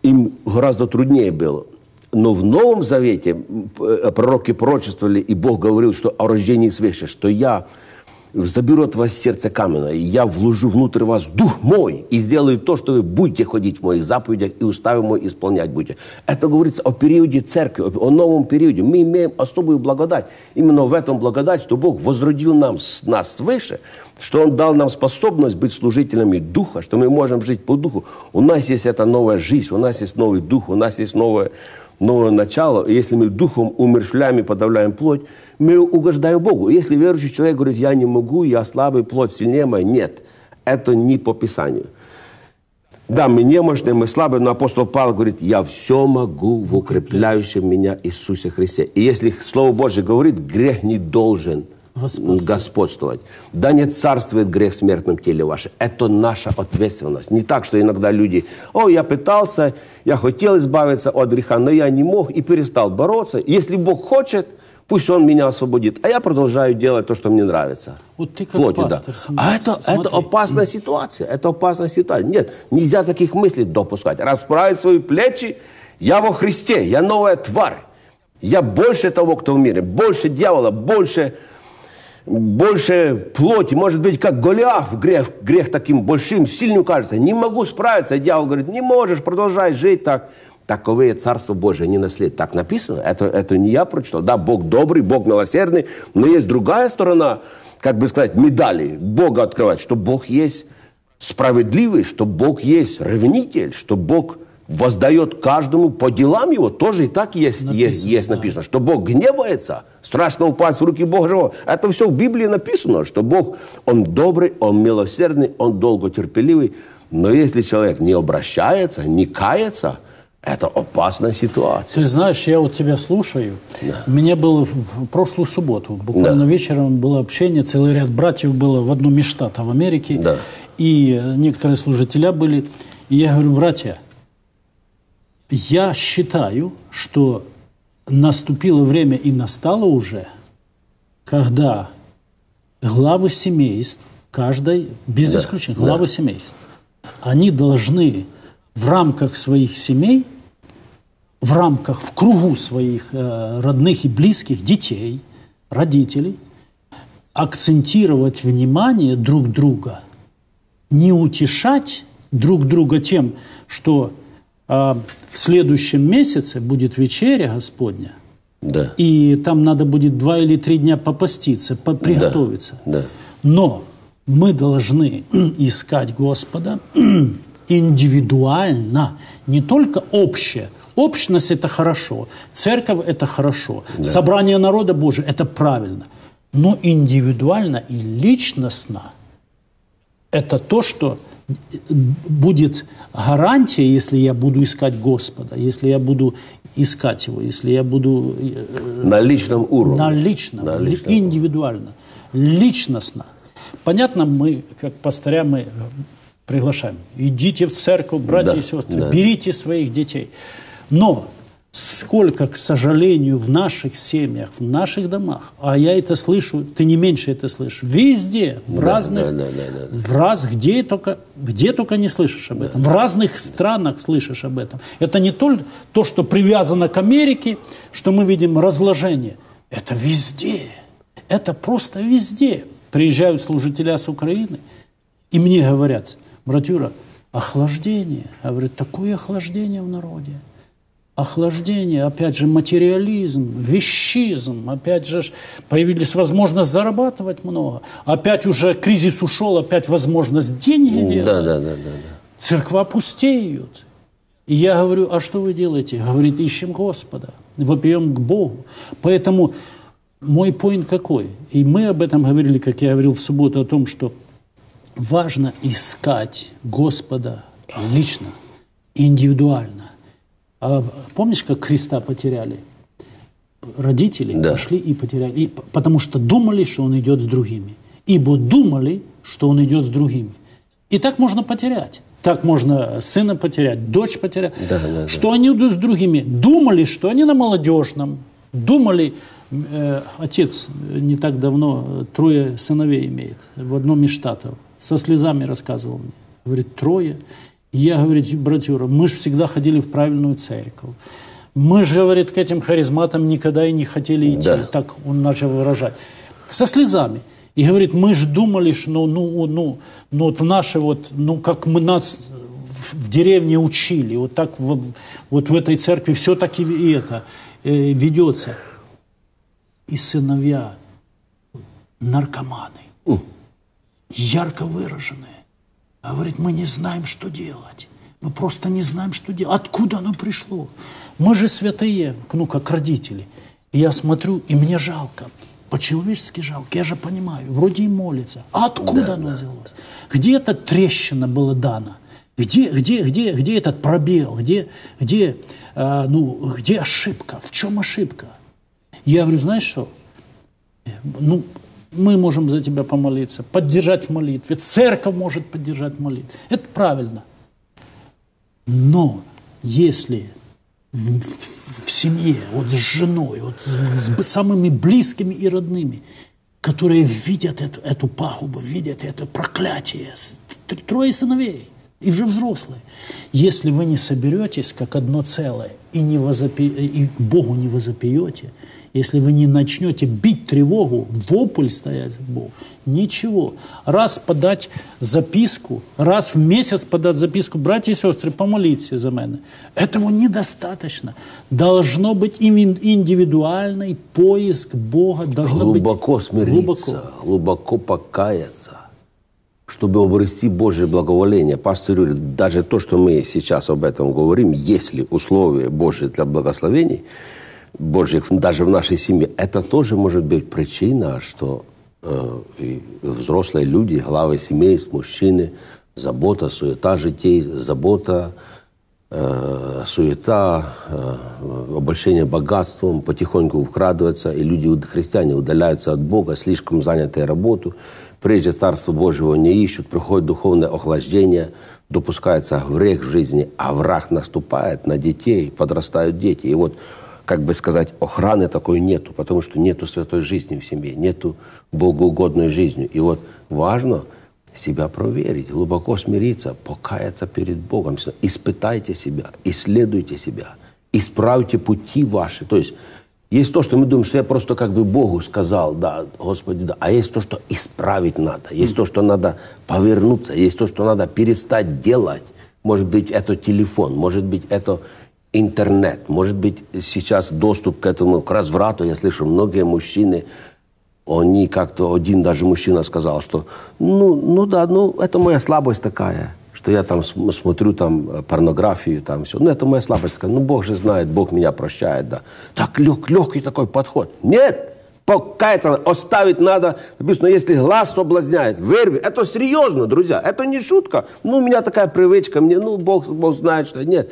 им гораздо труднее было. Но в Новом Завете пророки пророчествовали, и Бог говорил, что о рождении свыше, что я заберу от вас сердце каменное, и я вложу внутрь вас дух мой, и сделаю то, что вы будете ходить в моих заповедях, и уставы мои исполнять будете. Это говорится о периоде церкви, о новом периоде. Мы имеем особую благодать. Именно в этом благодать, что Бог возродил нам, нас свыше, что Он дал нам способность быть служителями духа, что мы можем жить по духу. У нас есть эта новая жизнь, у нас есть новый дух, у нас есть новое... новое начало, если мы духом умерщвляем и подавляем плоть, мы угождаем Богу. Если верующий человек говорит, я не могу, я слабый, плоть сильнее моя, нет, это не по Писанию. Да, мы немощные, мы слабые, но апостол Павел говорит, я все могу в укрепляющем меня Иисусе Христе. И если Слово Божие говорит, грех не должен господствовать. господствовать. Да не царствует грех в смертном теле ваше. Это наша ответственность. Не так, что иногда люди, о, я пытался, я хотел избавиться от греха, но я не мог и перестал бороться. Если Бог хочет, пусть Он меня освободит. А я продолжаю делать то, что мне нравится. Вот ты как плотью, пастор. Да. Смотри, а это, это опасная ситуация. Это опасная ситуация. Нет, нельзя таких мыслей допускать. Расправить свои плечи. Я во Христе, я новая тварь. Я больше того, кто в мире. Больше дьявола, больше... Больше плоти, может быть, как Голиаф, грех, грех таким большим, сильным кажется. Не могу справиться. Дьявол говорит, не можешь, продолжай жить так. Таковые Царство Божие не наследуют. Так написано, это, это не я прочитал. Да, Бог добрый, Бог милосердный, но есть другая сторона, как бы сказать, медали Бога открывать, что Бог есть справедливый, что Бог есть ревнитель, что Бог... воздает каждому по делам его, тоже и так есть написано, есть, есть да. написано, что Бог гневается, страшно упасть в руки Бога живого. Это все в Библии написано, что Бог, Он добрый, Он милосердный, Он долготерпеливый, но если человек не обращается, не кается, это опасная ситуация. Ты знаешь, я вот тебя слушаю, да. Мне было в прошлую субботу, буквально да. вечером было общение, целый ряд братьев было в одном из штатов в Америке, да. и некоторые служители были, и я говорю, братья, я считаю, что наступило время и настало уже, когда главы семейств, каждой, без да, исключения, главы да. семейств, они должны в рамках своих семей, в рамках, в кругу своих э, родных и близких, детей, родителей, акцентировать внимание друг друга, не утешать друг друга тем, что... А в следующем месяце будет вечеря Господня, да. и там надо будет два или три дня попаститься, приготовиться. Да. Да. Но мы должны искать Господа индивидуально, не только общее. Общность – это хорошо, церковь – это хорошо, да. собрание народа Божия – это правильно. Но индивидуально и личностно – это то, что... будет гарантия, если я буду искать Господа, если я буду искать Его, если я буду... На личном уровне. На личном, на личном индивидуально, уровне. Личностно. Понятно, мы, как пастыря, мы приглашаем. Идите в церковь, братья да, и сестры, да. берите своих детей. Но сколько, к сожалению, в наших семьях, в наших домах, а я это слышу, ты не меньше это слышишь, везде, в да, разных, да, да, да, да. в раз, где только, где только не слышишь об этом, да, в разных да. странах слышишь об этом. Это не только то, что привязано к Америке, что мы видим разложение. Это везде, это просто везде. Приезжают служители с Украины, и мне говорят, братюра, охлаждение, говорят, такое охлаждение в народе. Охлаждение, опять же, материализм, вещизм, опять же, появились возможность зарабатывать много, опять уже кризис ушел, опять возможность деньги делать. Да, да, да, да, да. Церква пустеют. И я говорю, а что вы делаете? Говорит, ищем Господа, вопием к Богу. Поэтому мой поинт какой? И мы об этом говорили, как я говорил в субботу, о том, что важно искать Господа лично, индивидуально. А помнишь, как Христа потеряли? Родители да. пошли и потеряли. И, потому что думали, что он идет с другими. Ибо думали, что он идет с другими. И так можно потерять. Так можно сына потерять, дочь потерять. Да, да, что да. они идут с другими. Думали, что они на молодежном. Думали, э, отец не так давно трое сыновей имеет в одном из штатов. Со слезами рассказывал мне. Говорит, трое. Я, говорит, братюра, мы же всегда ходили в правильную церковь. Мы же, говорит, к этим харизматам никогда и не хотели идти. Да. Так он начал выражать. Со слезами. И, говорит, мы же думали, что ну, ну, ну, ну, вот в наши вот, ну, как мы нас в деревне учили, вот так в, вот в этой церкви все так и это э, ведется. И сыновья наркоманы, У. ярко выраженные. А говорит, мы не знаем, что делать. Мы просто не знаем, что делать. Откуда оно пришло? Мы же святые, ну, как родители. И я смотрю, и мне жалко. По-человечески жалко. Я же понимаю, вроде и молится. А откуда да, оно да. взялось? Где эта трещина была дана? Где, где, где, где этот пробел? Где, где, э, ну, где ошибка? В чем ошибка? Я говорю, знаешь что? Ну... Мы можем за тебя помолиться, поддержать в молитве. Церковь может поддержать в молитве. Это правильно. Но если в, в, в семье, вот с женой, вот с, с самыми близкими и родными, которые видят эту, эту пагубу, видят это проклятие, трое сыновей, и уже взрослые, если вы не соберетесь как одно целое и, не возопи, и к Богу не возопиете, если вы не начнете бить тревогу, вопль стоять в Богу, ничего. Раз подать записку, раз в месяц подать записку, братья и сестры, помолитесь за меня. Этого недостаточно. Должно быть индивидуальный поиск Бога. Должно глубоко быть... смириться, глубоко. глубоко покаяться, чтобы обрести Божье благоволение. Пастор Юрий, даже то, что мы сейчас об этом говорим, есть ли условия Божьи для благословений, Божьих, даже в нашей семье, это тоже может быть причина, что э, взрослые люди, главы семейств, мужчины, забота, суета житей, забота, э, суета, э, обольщение богатством, потихоньку украдывается, и люди, христиане, удаляются от Бога, слишком заняты работой, прежде Царства Божьего не ищут, приходит духовное охлаждение, допускается грех в жизни, а враг наступает на детей, подрастают дети. И вот как бы сказать, охраны такой нету, потому что нету святой жизни в семье, нету богоугодной жизни. И вот важно себя проверить, глубоко смириться, покаяться перед Богом. Испытайте себя, исследуйте себя, исправьте пути ваши. То есть есть то, что мы думаем, что я просто как бы Богу сказал, да, Господи, да. А есть то, что исправить надо, есть то, что надо повернуться, есть то, что надо перестать делать. Может быть, это телефон, может быть, это... интернет. Может быть, сейчас доступ к этому к разврату. Я слышу, многие мужчины, они как-то, один даже мужчина сказал, что ну, ну да, ну это моя слабость такая, что я там смотрю там порнографию, там все. Ну это моя слабость такая. Ну Бог же знает, Бог меня прощает, да. Так лег, легкий такой подход. Нет! Покаяться, оставить надо. Написано, если глаз соблазняет, вырви. Это серьезно, друзья. Это не шутка. Ну у меня такая привычка, мне, ну Бог, Бог знает, что нет.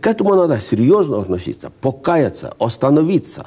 К этому надо серьезно относиться, покаяться, остановиться,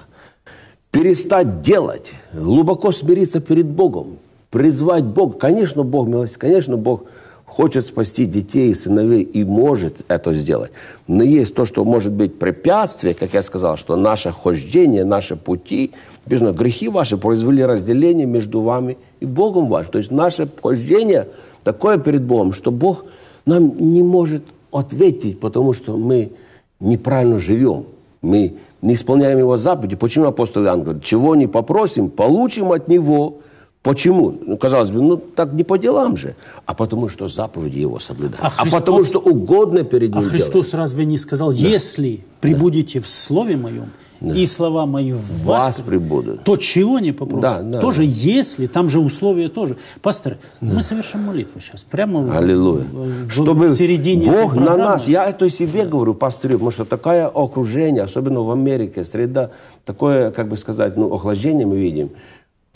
перестать делать, глубоко смириться перед Богом, призвать Бога. Конечно, Бог милостив, конечно, Бог хочет спасти детей и сыновей и может это сделать. Но есть то, что может быть препятствие, как я сказал, что наше хождение, наши пути, безусловно, грехи ваши произвели разделение между вами и Богом вашим. То есть наше хождение такое перед Богом, что Бог нам не может ответить, потому что мы неправильно живем. Мы не исполняем Его заповеди. Почему апостол Иоанн говорит, чего не попросим, получим от Него. Почему? Ну, казалось бы, ну так не по делам же. А потому что заповеди Его соблюдают. А, а Христос... потому что угодно перед Ним. А Христос делает. Разве не сказал, да. если прибудете да. в Слове Моем, да. и слова Мои в вас, вас прибудут, то чего не попросим? Да, да, тоже да. если, там же условия тоже. Пастор, да. мы совершим молитву сейчас. Прямо Аллилуйя. В, в, Чтобы в середине Бог на нас, я это себе да. говорю, пастырю, потому что такое окружение, особенно в Америке, среда, такое, как бы сказать, ну, охлаждение мы видим.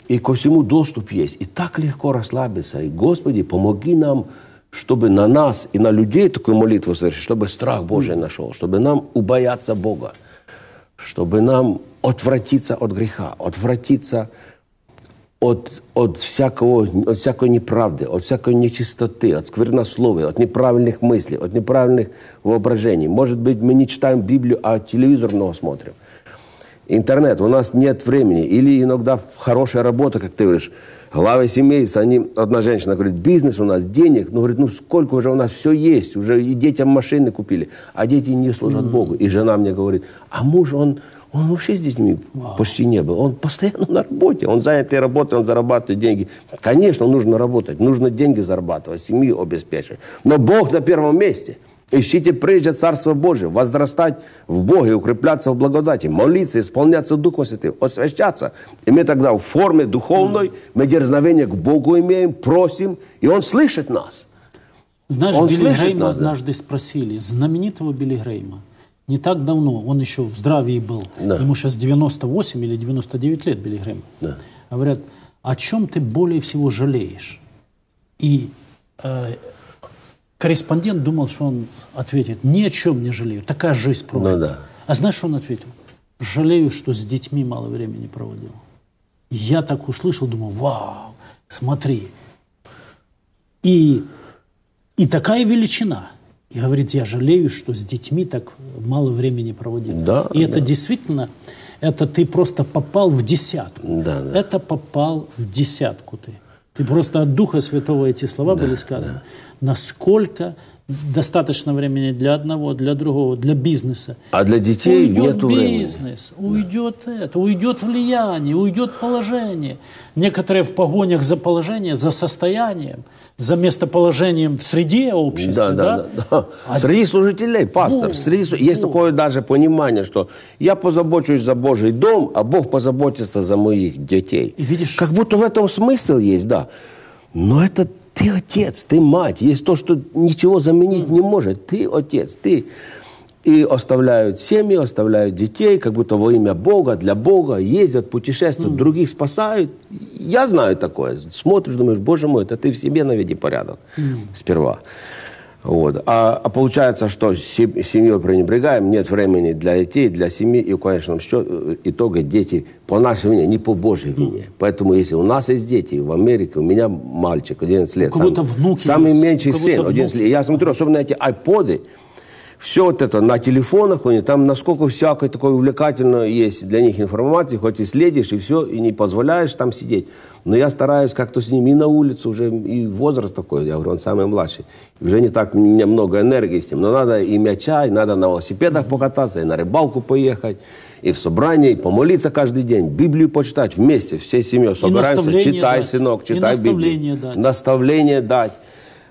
И ко всему доступ есть. И так легко расслабиться. И, Господи, помоги нам, чтобы на нас и на людей такую молитву совершить, чтобы страх Божий нашел, чтобы нам убояться Бога, чтобы нам отвратиться от греха, отвратиться от, от, всякого, от всякой неправды, от всякой нечистоты, от сквернословия, от неправильных мыслей, от неправильных воображений. Может быть, мы не читаем Библию, а телевизор много смотрим. Интернет, у нас нет времени. Или иногда хорошая работа, как ты говоришь, главы семейства, они, одна женщина говорит, бизнес у нас, денег, ну, говорит, ну, сколько уже у нас все есть, уже и детям машины купили, а дети не служат mm-hmm. Богу. И жена мне говорит, а муж, он, он вообще с детьми wow. почти не был, он постоянно на работе, он занят работой, он зарабатывает деньги. Конечно, нужно работать, нужно деньги зарабатывать, семью обеспечивать, но Бог на первом месте. Ищите прежде Царство Божие, возрастать в Боге, укрепляться в благодати, молиться, исполняться Духом Святым, освящаться. И мы тогда в форме духовной, мы дерзновение к Богу имеем, просим, и Он слышит нас. Знаешь, он Билли Грэма нас, однажды да. спросили, знаменитого Билли Грэма, не так давно, он еще в здравии был, да. ему сейчас девяносто восемь или девяносто девять лет, Билли Грэм. Да. Говорят, о чем ты более всего жалеешь? И... Э, корреспондент думал, что он ответит, ни о чем не жалею, такая жизнь прожита. Ну, да. А знаешь, что он ответил? Жалею, что с детьми мало времени проводил. Я так услышал, думал, вау, смотри. И, и такая величина. И говорит, я жалею, что с детьми так мало времени проводил. Да, и да. это действительно, это ты просто попал в десятку. Да, да. Это попал в десятку ты. Ты просто от Духа Святого эти слова да, были сказаны. Да. Насколько достаточно времени для одного, для другого, для бизнеса. А для детей уйдет бизнес, времени. Уйдет да. это, уйдет влияние, уйдет положение. Некоторые в погонях за положение, за состоянием, за местоположением в среде общества. Да, да? Да, да. А... Среди служителей, пастор, о, среди... о. есть такое даже понимание, что я позабочусь за Божий дом, а Бог позаботится за моих детей. И видишь... Как будто в этом смысл есть, да. Но это... Ты отец, ты мать. Есть то, что ничего заменить не может. Ты отец, ты. И оставляют семьи, оставляют детей, как будто во имя Бога, для Бога. Ездят, путешествуют, mm. других спасают. Я знаю такое. Смотришь, думаешь, Боже мой, это ты в себе наведи порядок mm. сперва. Вот. А, а получается, что семью пренебрегаем, нет времени для детей, для семьи, и в конечном счете, итоге дети по нашей вине, не по Божьей вине. Поэтому если у нас есть дети, в Америке у меня мальчик одиннадцать лет, сам, самый есть. меньший сын, одиннадцать лет. Я смотрю, особенно эти айподы, все вот это на телефонах, у них там насколько всякой такой увлекательной есть для них информации, хоть и следишь, и все, и не позволяешь там сидеть. Но я стараюсь как-то с ними и на улицу, уже и возраст такой, я говорю, он самый младший. Уже не так, у меня много энергии с ним, но надо и мяча, и надо на велосипедах покататься, и на рыбалку поехать, и в собрании, и помолиться каждый день, Библию почитать вместе, всей семьей собираемся, читай, дать. сынок, читай Библию, дать. наставление дать.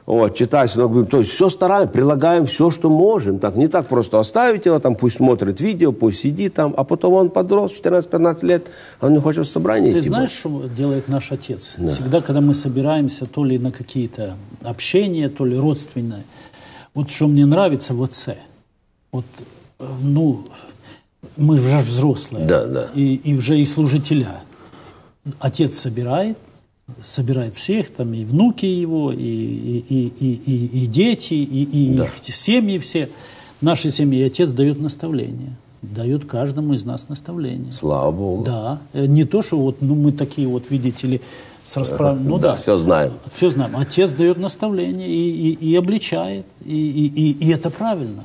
Вот, читай, сынок, Библию. То есть все стараемся, прилагаем все, что можем. Так, не так просто оставить его, там, пусть смотрит видео, пусть сидит там, а потом он подрос, четырнадцать-пятнадцать лет, он не хочет в собрание. Ты идти знаешь, больше. Что делает наш отец? Да. Всегда, когда мы собираемся то ли на какие-то общения, то ли родственные, вот что мне нравится в отце, вот, ну, мы уже взрослые, да, да. И, и уже и служителя. Отец собирает, собирает всех, там и внуки его, и, и, и, и, и дети, и, и да. их семьи все. Наши семьи, и отец дает наставление. дают каждому из нас наставление. Слава Богу. Да. Не то, что вот, ну, мы такие вот, видите ли, с расправ... ну, да, да. Все знаем. Все знаем. Отец дает наставление и, и, и обличает. И, и, и это правильно.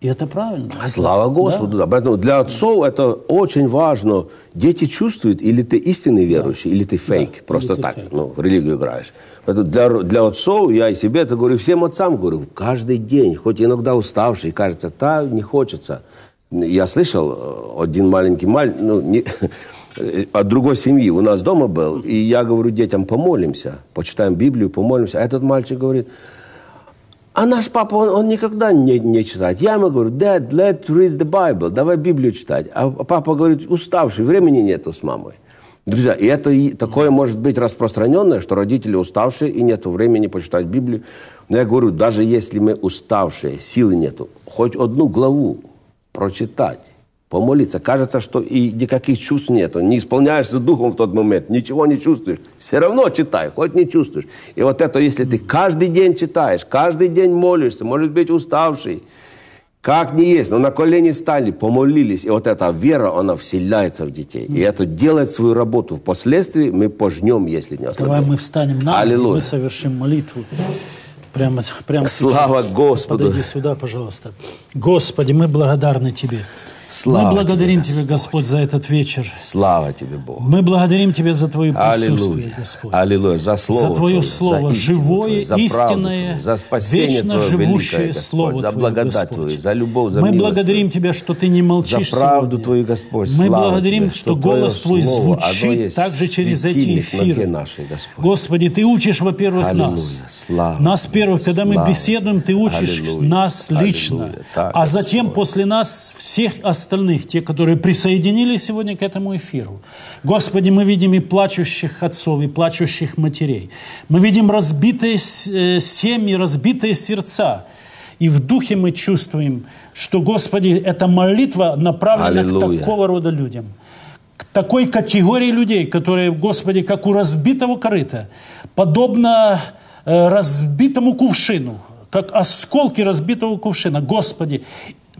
И это правильно. Слава Господу. Да. Поэтому для отцов это очень важно. Дети чувствуют, или ты истинный верующий, да. или ты фейк. Да. Просто ты так, фейк. Ну, в религию играешь. Поэтому для, для отцов, я и себе это говорю, всем отцам говорю, каждый день, хоть иногда уставший, кажется, та не хочется. Я слышал, один маленький мальчик, ну, не, от другой семьи у нас дома был, и я говорю детям, помолимся, почитаем Библию, помолимся. А этот мальчик говорит, а наш папа, он, он никогда не, не читает. Я ему говорю, Dad, let's read the Bible, давай Библию читать. А папа говорит, уставший, времени нету с мамой. Друзья, и это и такое может быть распространенное, что родители уставшие и нету времени почитать Библию. Но я говорю, даже если мы уставшие, силы нету, хоть одну главу прочитать, помолиться. Кажется, что и никаких чувств нету. Не исполняешься духом в тот момент, ничего не чувствуешь. Все равно читай, хоть не чувствуешь. И вот это, если ты каждый день читаешь, каждый день молишься, может быть, уставший, как не есть, но на колени стали, помолились. И вот эта вера, она вселяется в детей. И это делает свою работу. Впоследствии мы пожнем, если не ослабим. Давай мы встанем на ноги, мы совершим молитву. Прямо, прямо Слава сейчас. Господу! Подойди сюда, пожалуйста. Господи, мы благодарны Тебе. Слава мы благодарим Тебе, Господь. Тебя, Господь, за этот вечер. Слава Тебе, Бог. Мы благодарим Тебя за Твое присутствие, Господь. Аллилуйя. За Слово за Твое Слово, живое, за истинное, за вечно живущее великое, Слово Твое, за благодать Твою, за любовь, за мы благодарим Тебя, что Ты не молчишь за правду сегодня. Твою, Господь. Мы слава благодарим, Тебе, что, что голос Твой звучит также через эти эфиры. Нашей, Господь. Господи, Ты учишь, во-первых, Аллилуйя. Нас. Слава нас, первых, когда слава. Мы беседуем, Ты учишь Аллилуйя. Нас лично. Так, а затем Господь. После нас всех остальных, остальных, те, которые присоединились сегодня к этому эфиру. Господи, мы видим и плачущих отцов, и плачущих матерей. Мы видим разбитые семьи, разбитые сердца. И в духе мы чувствуем, что, Господи, эта молитва направлена Аллилуйя. К такого рода людям. К такой категории людей, которые, Господи, как у разбитого корыта, подобно разбитому кувшину, как осколки разбитого кувшина. Господи,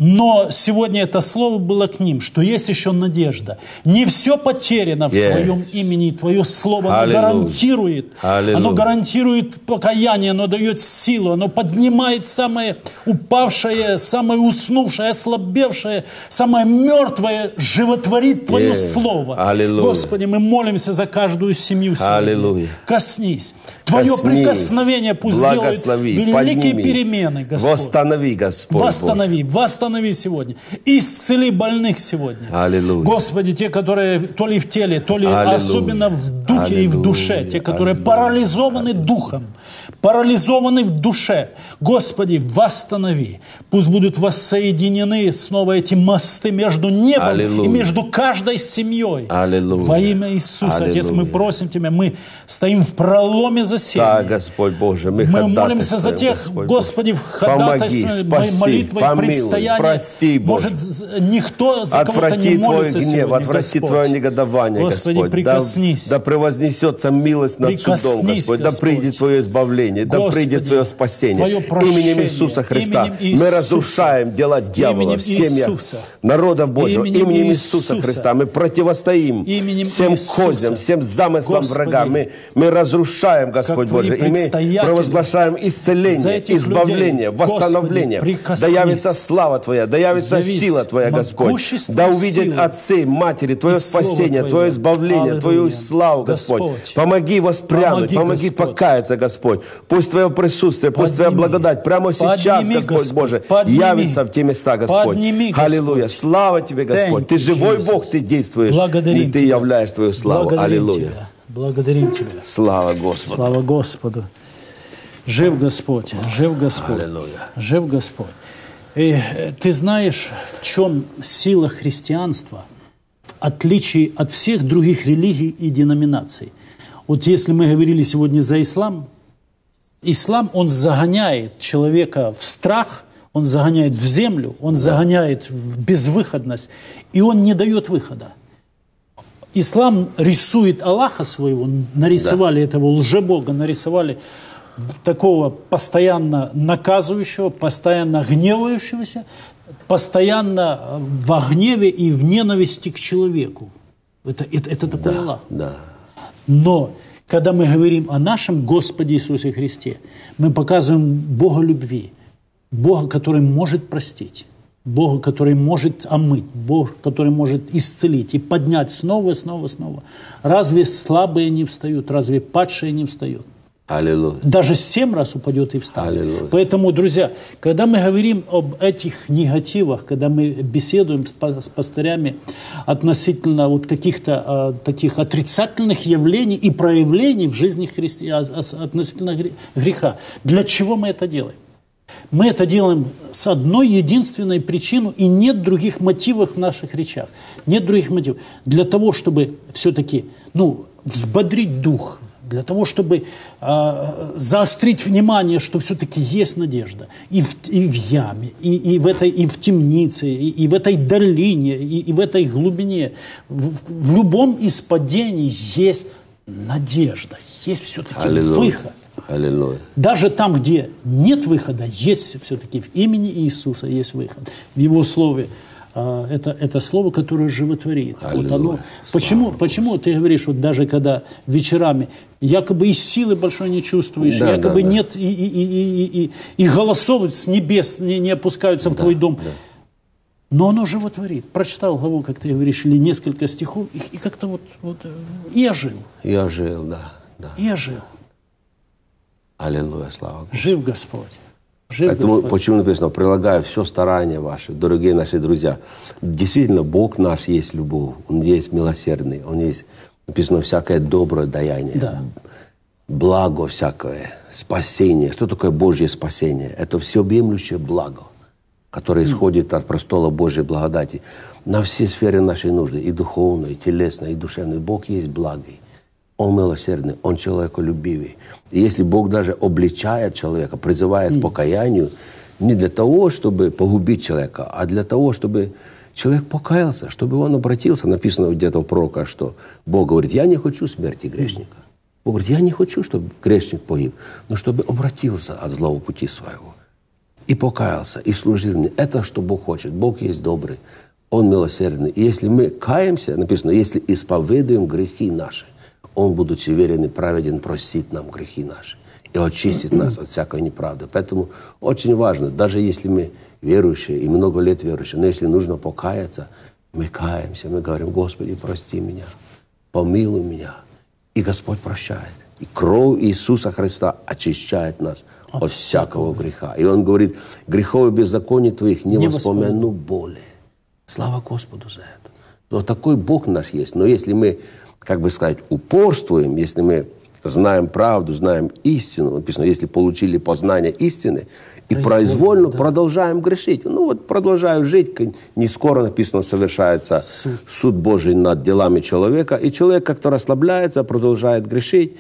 но сегодня это слово было к ним, что есть еще надежда. Не все потеряно yes. в Твоем имени. И Твое слово оно гарантирует. Аллилуйя. Оно гарантирует покаяние, оно дает силу, оно поднимает самое упавшее, самое уснувшее, ослабевшее, самое мертвое, животворит Твое yes. слово. Аллилуйя. Господи, мы молимся за каждую семью сегодня. Аллилуйя. Коснись. Твое Коснись. Прикосновение пусть сделает великие подними. Перемены, Господь. Восстанови, Господь. Восстанови, восстанови. Сегодня. Исцели больных сегодня. Аллилуйя. Господи, те, которые то ли в теле, то ли Аллилуйя. Особенно в духе Аллилуйя. И в душе, те, которые Аллилуйя. Парализованы Аллилуйя. Духом, парализованы в душе. Господи, восстанови. Пусть будут воссоединены снова эти мосты между небом Аллилуйя. И между каждой семьей. Аллилуйя. Во имя Иисуса, Аллилуйя. Отец, мы просим Тебя, мы стоим в проломе за семьи. Да, Господь Боже, мы, мы молимся за тех, Господь Господи, в ходатайстве, молитвой, предстоянии. Прости, Боже. Может, никто за кого-то не молится сегодня, Господь. Отврати Твой гнев, отврати Твое негодование, Господи, Господь. Прикоснись. Да, да превознесется милость над прикоснись, судом, Господь. Господь. Да придет Твое избавление, Господи, да придет Твое спасение. Твое прощение. Именем Иисуса Христа именем Иисуса. Мы разрушаем дела дьявола именем в семьях Иисуса. Народа Божьего. Именем, именем Иисуса. Иисуса Христа мы противостоим именем всем Иисуса. Козям, всем замыслам Господи, врага. Мы, мы разрушаем, Господь Боже, и мы провозглашаем исцеление, избавление, людей. восстановление. Господи, да явится слава Твоя, да явится Завис, сила Твоя, Господь, да увидят отцы, матери, Твое спасение, Твое избавление, Аллилуйя. Твою славу, Господь. Господь. Помоги воспрянуть, помоги, помоги покаяться, Господь. Пусть Твое присутствие, подними, пусть Твоя благодать прямо подними, сейчас, Господь, Господь Боже, подними, явится в те места, Господь. Подними, Господь. Аллилуйя, слава Тебе, Господь. Thank Ты живой Jesus. Бог, Ты действуешь, благодарим и Ты тебя. Являешь Твою славу. Благодарим Аллилуйя. Тебя. Благодарим Тебя. Слава Господу. Слава Господу. Жив Господь, жив Господь, Аллилуйя. Жив Господь. И ты знаешь, в чем сила христианства, в отличие от всех других религий и деноминаций. Вот если мы говорили сегодня за ислам, ислам, он загоняет человека в страх, он загоняет в землю, он загоняет в безвыходность, и он не дает выхода. Ислам рисует Аллаха своего, нарисовали да. этого лжебога, нарисовали... такого постоянно наказывающего, постоянно гневающегося, постоянно во гневе и в ненависти к человеку. Это, это, это такой да, Аллах. Да. Но когда мы говорим о нашем Господе Иисусе Христе, мы показываем Бога любви, Бога, который может простить, Бога, который может омыть, Бога, который может исцелить и поднять снова, снова, снова. Разве слабые не встают? Разве падшие не встают? Аллилуйя. Даже семь раз упадет и встанет. Аллилуйя. Поэтому, друзья, когда мы говорим об этих негативах, когда мы беседуем с пастырями относительно вот каких-то а, таких отрицательных явлений и проявлений в жизни христи... относительно греха, для чего мы это делаем? Мы это делаем с одной единственной причиной, и нет других мотивов в наших речах. Нет других мотивов. Для того, чтобы все-таки ну, взбодрить дух, для того, чтобы э, заострить внимание, что все-таки есть надежда. И в, и в яме, и, и, в этой, и в темнице, и, и в этой долине, и, и в этой глубине. В, в любом из падений есть надежда, есть все-таки выход. Аллилуйя. Даже там, где нет выхода, есть все-таки в имени Иисуса есть выход. В Его Слове э, это, это Слово, которое животворит. Вот оно. Почему, почему ты говоришь, вот даже когда вечерами якобы и силы большой не чувствуешь, да, якобы да, да. нет, и, и, и, и, и голосов с небес не, не опускаются в да, твой дом. Да. Но оно животворит. Прочитал главу, как ты говоришь, или несколько стихов, и, и как-то вот, вот... И ожил. И ожил, да. да. И ожил. Аллилуйя, слава Господу. Жив Господь. Жив Поэтому, Господь. Почему написано, прилагаю все старания ваши, дорогие наши друзья. Действительно, Бог наш есть любовь, Он есть милосердный, Он есть, написано, всякое доброе даяние, да. благо всякое, спасение. Что такое Божье спасение? Это всеобъемлющее благо, которое исходит от престола Божьей благодати на все сферы нашей нужды, и духовной, и телесной, и душевной. Бог есть благой. Он милосердный, Он человеколюбивый. И если Бог даже обличает человека, призывает к покаянию, не для того, чтобы погубить человека, а для того, чтобы человек покаялся, чтобы он обратился. Написано где-то у пророка, что Бог говорит, я не хочу смерти грешника. Бог говорит, я не хочу, чтобы грешник погиб, но чтобы обратился от злого пути своего. И покаялся, и служил мне. Это что Бог хочет. Бог есть добрый, Он милосердный. И если мы каемся, написано, если исповедуем грехи наши, Он, будучи верен и праведен, простит нам грехи наши и очистит нас от всякой неправды. Поэтому очень важно, даже если мы верующие и много лет верующие, но если нужно покаяться, мы каемся, мы говорим, Господи, прости меня, помилуй меня. И Господь прощает. И кровь Иисуса Христа очищает нас от, от всякого греха. И Он говорит, грехов и беззаконий твоих не, не воспомяну более. Слава Господу за это. Вот такой Бог наш есть. Но если мы... как бы сказать, упорствуем, если мы знаем правду, знаем истину. Написано, если получили познание истины и произвольно, произвольно да. продолжаем грешить. Ну вот продолжаю жить, не скоро написано, совершается суд. суд Божий над делами человека. И человек как-то расслабляется, продолжает грешить.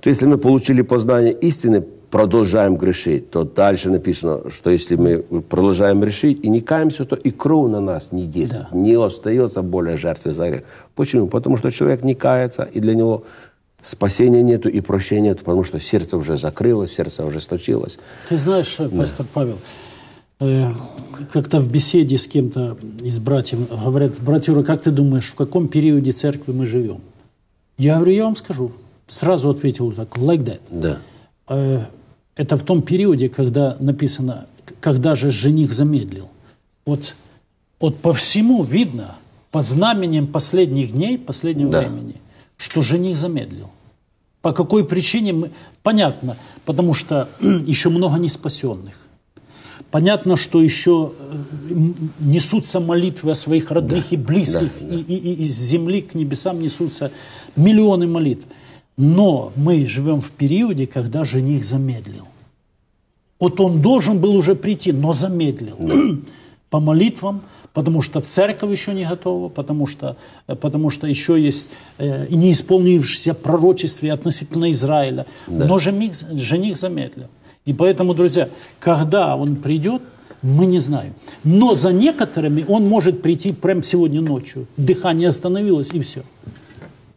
То если мы получили познание истины, продолжаем грешить, то дальше написано, что если мы продолжаем грешить и не каемся, то и кровь на нас не действует, да. не остается более жертвой за грех. Почему? Потому что человек не кается, и для него спасения нету, и прощения нету, потому что сердце уже закрылось, сердце уже стучилось. Ты знаешь, да. пастор Павел, как-то в беседе с кем-то из братьев говорят, братюра, как ты думаешь, в каком периоде церкви мы живем? Я говорю, я вам скажу. Сразу ответил так, like that. Да. Это в том периоде, когда написано, когда же жених замедлил. Вот, вот по всему видно, по знамениям последних дней, последнего да. времени, что жених замедлил. По какой причине? Мы... Понятно, потому что еще много неспасенных. Понятно, что еще несутся молитвы о своих родных да. и близких, да, да. И, и, и с земли к небесам несутся миллионы молитв. Но мы живем в периоде, когда жених замедлил. Вот он должен был уже прийти, но замедлил. Да. По молитвам, потому что церковь еще не готова, потому что, потому что еще есть э, не исполнившиеся пророчества относительно Израиля. Да. Но жених, жених замедлил. И поэтому, друзья, когда он придет, мы не знаем. Но за некоторыми он может прийти прямо сегодня ночью. Дыхание остановилось и все.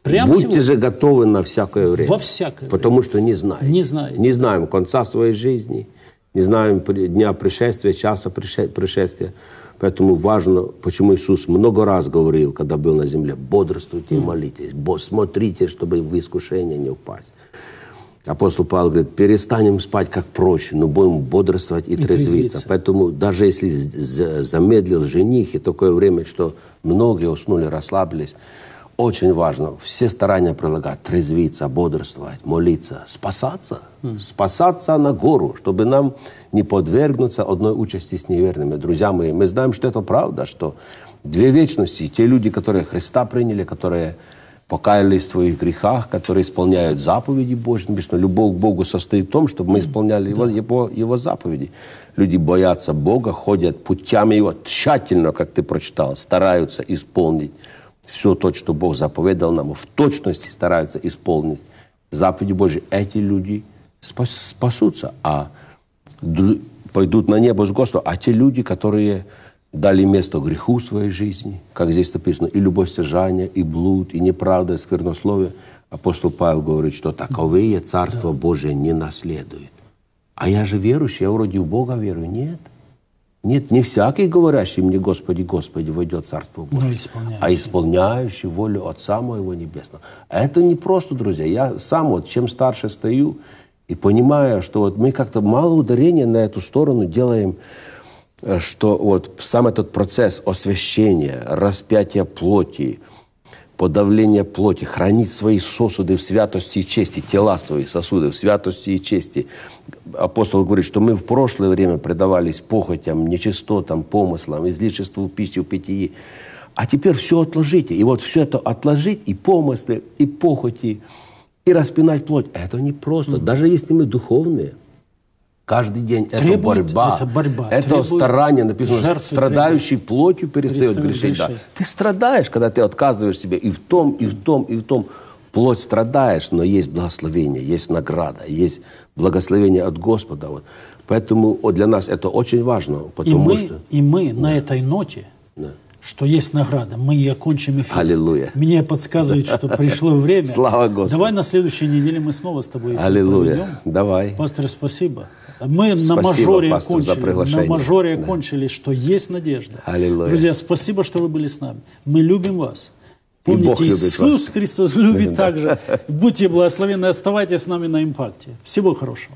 Прям Будьте сегодня. же готовы на всякое время. Во всякое Потому время. что не знаем. Не знаем. Не знаем конца своей жизни, Не знаем дня пришествия, часа пришествия. Поэтому важно, почему Иисус много раз говорил, когда был на земле: бодрствуйте и молитесь, смотрите, чтобы в искушение не упасть. Апостол Павел говорит: перестанем спать как проще, но будем бодрствовать и, и трезвиться. трезвиться. Поэтому даже если замедлил жених, и такое время, что многие уснули, расслабились, очень важно все старания прилагать, трезвиться, бодрствовать, молиться, спасаться. Mm. Спасаться на гору, чтобы нам не подвергнуться одной участи с неверными. Друзья мои, мы знаем, что это правда, что две вечности, те люди, которые Христа приняли, которые покаялись в своих грехах, которые исполняют заповеди Божьи. Написано, любовь к Богу состоит в том, чтобы мы исполняли его, его, его заповеди. Люди боятся Бога, ходят путями Его, тщательно, как ты прочитал, стараются исполнить все то, что Бог заповедал нам, в точности стараются исполнить заповеди Божьи. Эти люди спас, спасутся, а пойдут на небо с Господом. А те люди, которые дали место греху своей жизни, как здесь написано, и любостяжание, и блуд, и неправда, и сквернословие, апостол Павел говорит, что таковые Царство Божие не наследует. А я же верующий, я вроде в Бога верю. Нет. Нет, не всякий, говорящий мне «Господи, Господи», войдет в Царство Божие, исполняющий. а исполняющий волю Отца Моего Небесного. Это не просто, друзья. Я сам, вот, чем старше стою, и понимаю, что вот мы как-то мало ударения на эту сторону делаем, что вот сам этот процесс освящения, распятия плоти, подавления плоти, хранить свои сосуды в святости и чести, тела свои сосуды в святости и чести. Апостол говорит, что мы в прошлое время предавались похотям, нечистотам, помыслам, излишеству пищи, питьи. А теперь все отложите. И вот все это отложить, и помыслы, и похоти, и распинать плоть. Это непросто. Mm-hmm. Даже если мы духовные, каждый день требует, это борьба, это, борьба, это старание, написано, жертвы, страдающий требует, плотью перестает грешить. Да. Ты страдаешь, когда ты отказываешь себе и в том, и в том, и в том. Плоть страдаешь, но есть благословение, есть награда, есть благословение от Господа. Вот. Поэтому для нас это очень важно. Потому и мы, что... и мы да. на этой ноте, да. что есть награда, мы и окончим эфир. Аллилуйя. Мне подсказывает, что пришло время. Слава Господу. Давай на следующей неделе мы снова с тобой Аллилуйя. Проведем. Давай. Пастор, спасибо. Мы спасибо, на мажоре окончили, на мажоре да. окончили, что есть надежда. Аллилуйя. Друзья, спасибо, что вы были с нами. Мы любим вас. Помните, Иисус Христос любит да, также. Да. Будьте благословенны, оставайтесь с нами на Импакте. Всего хорошего.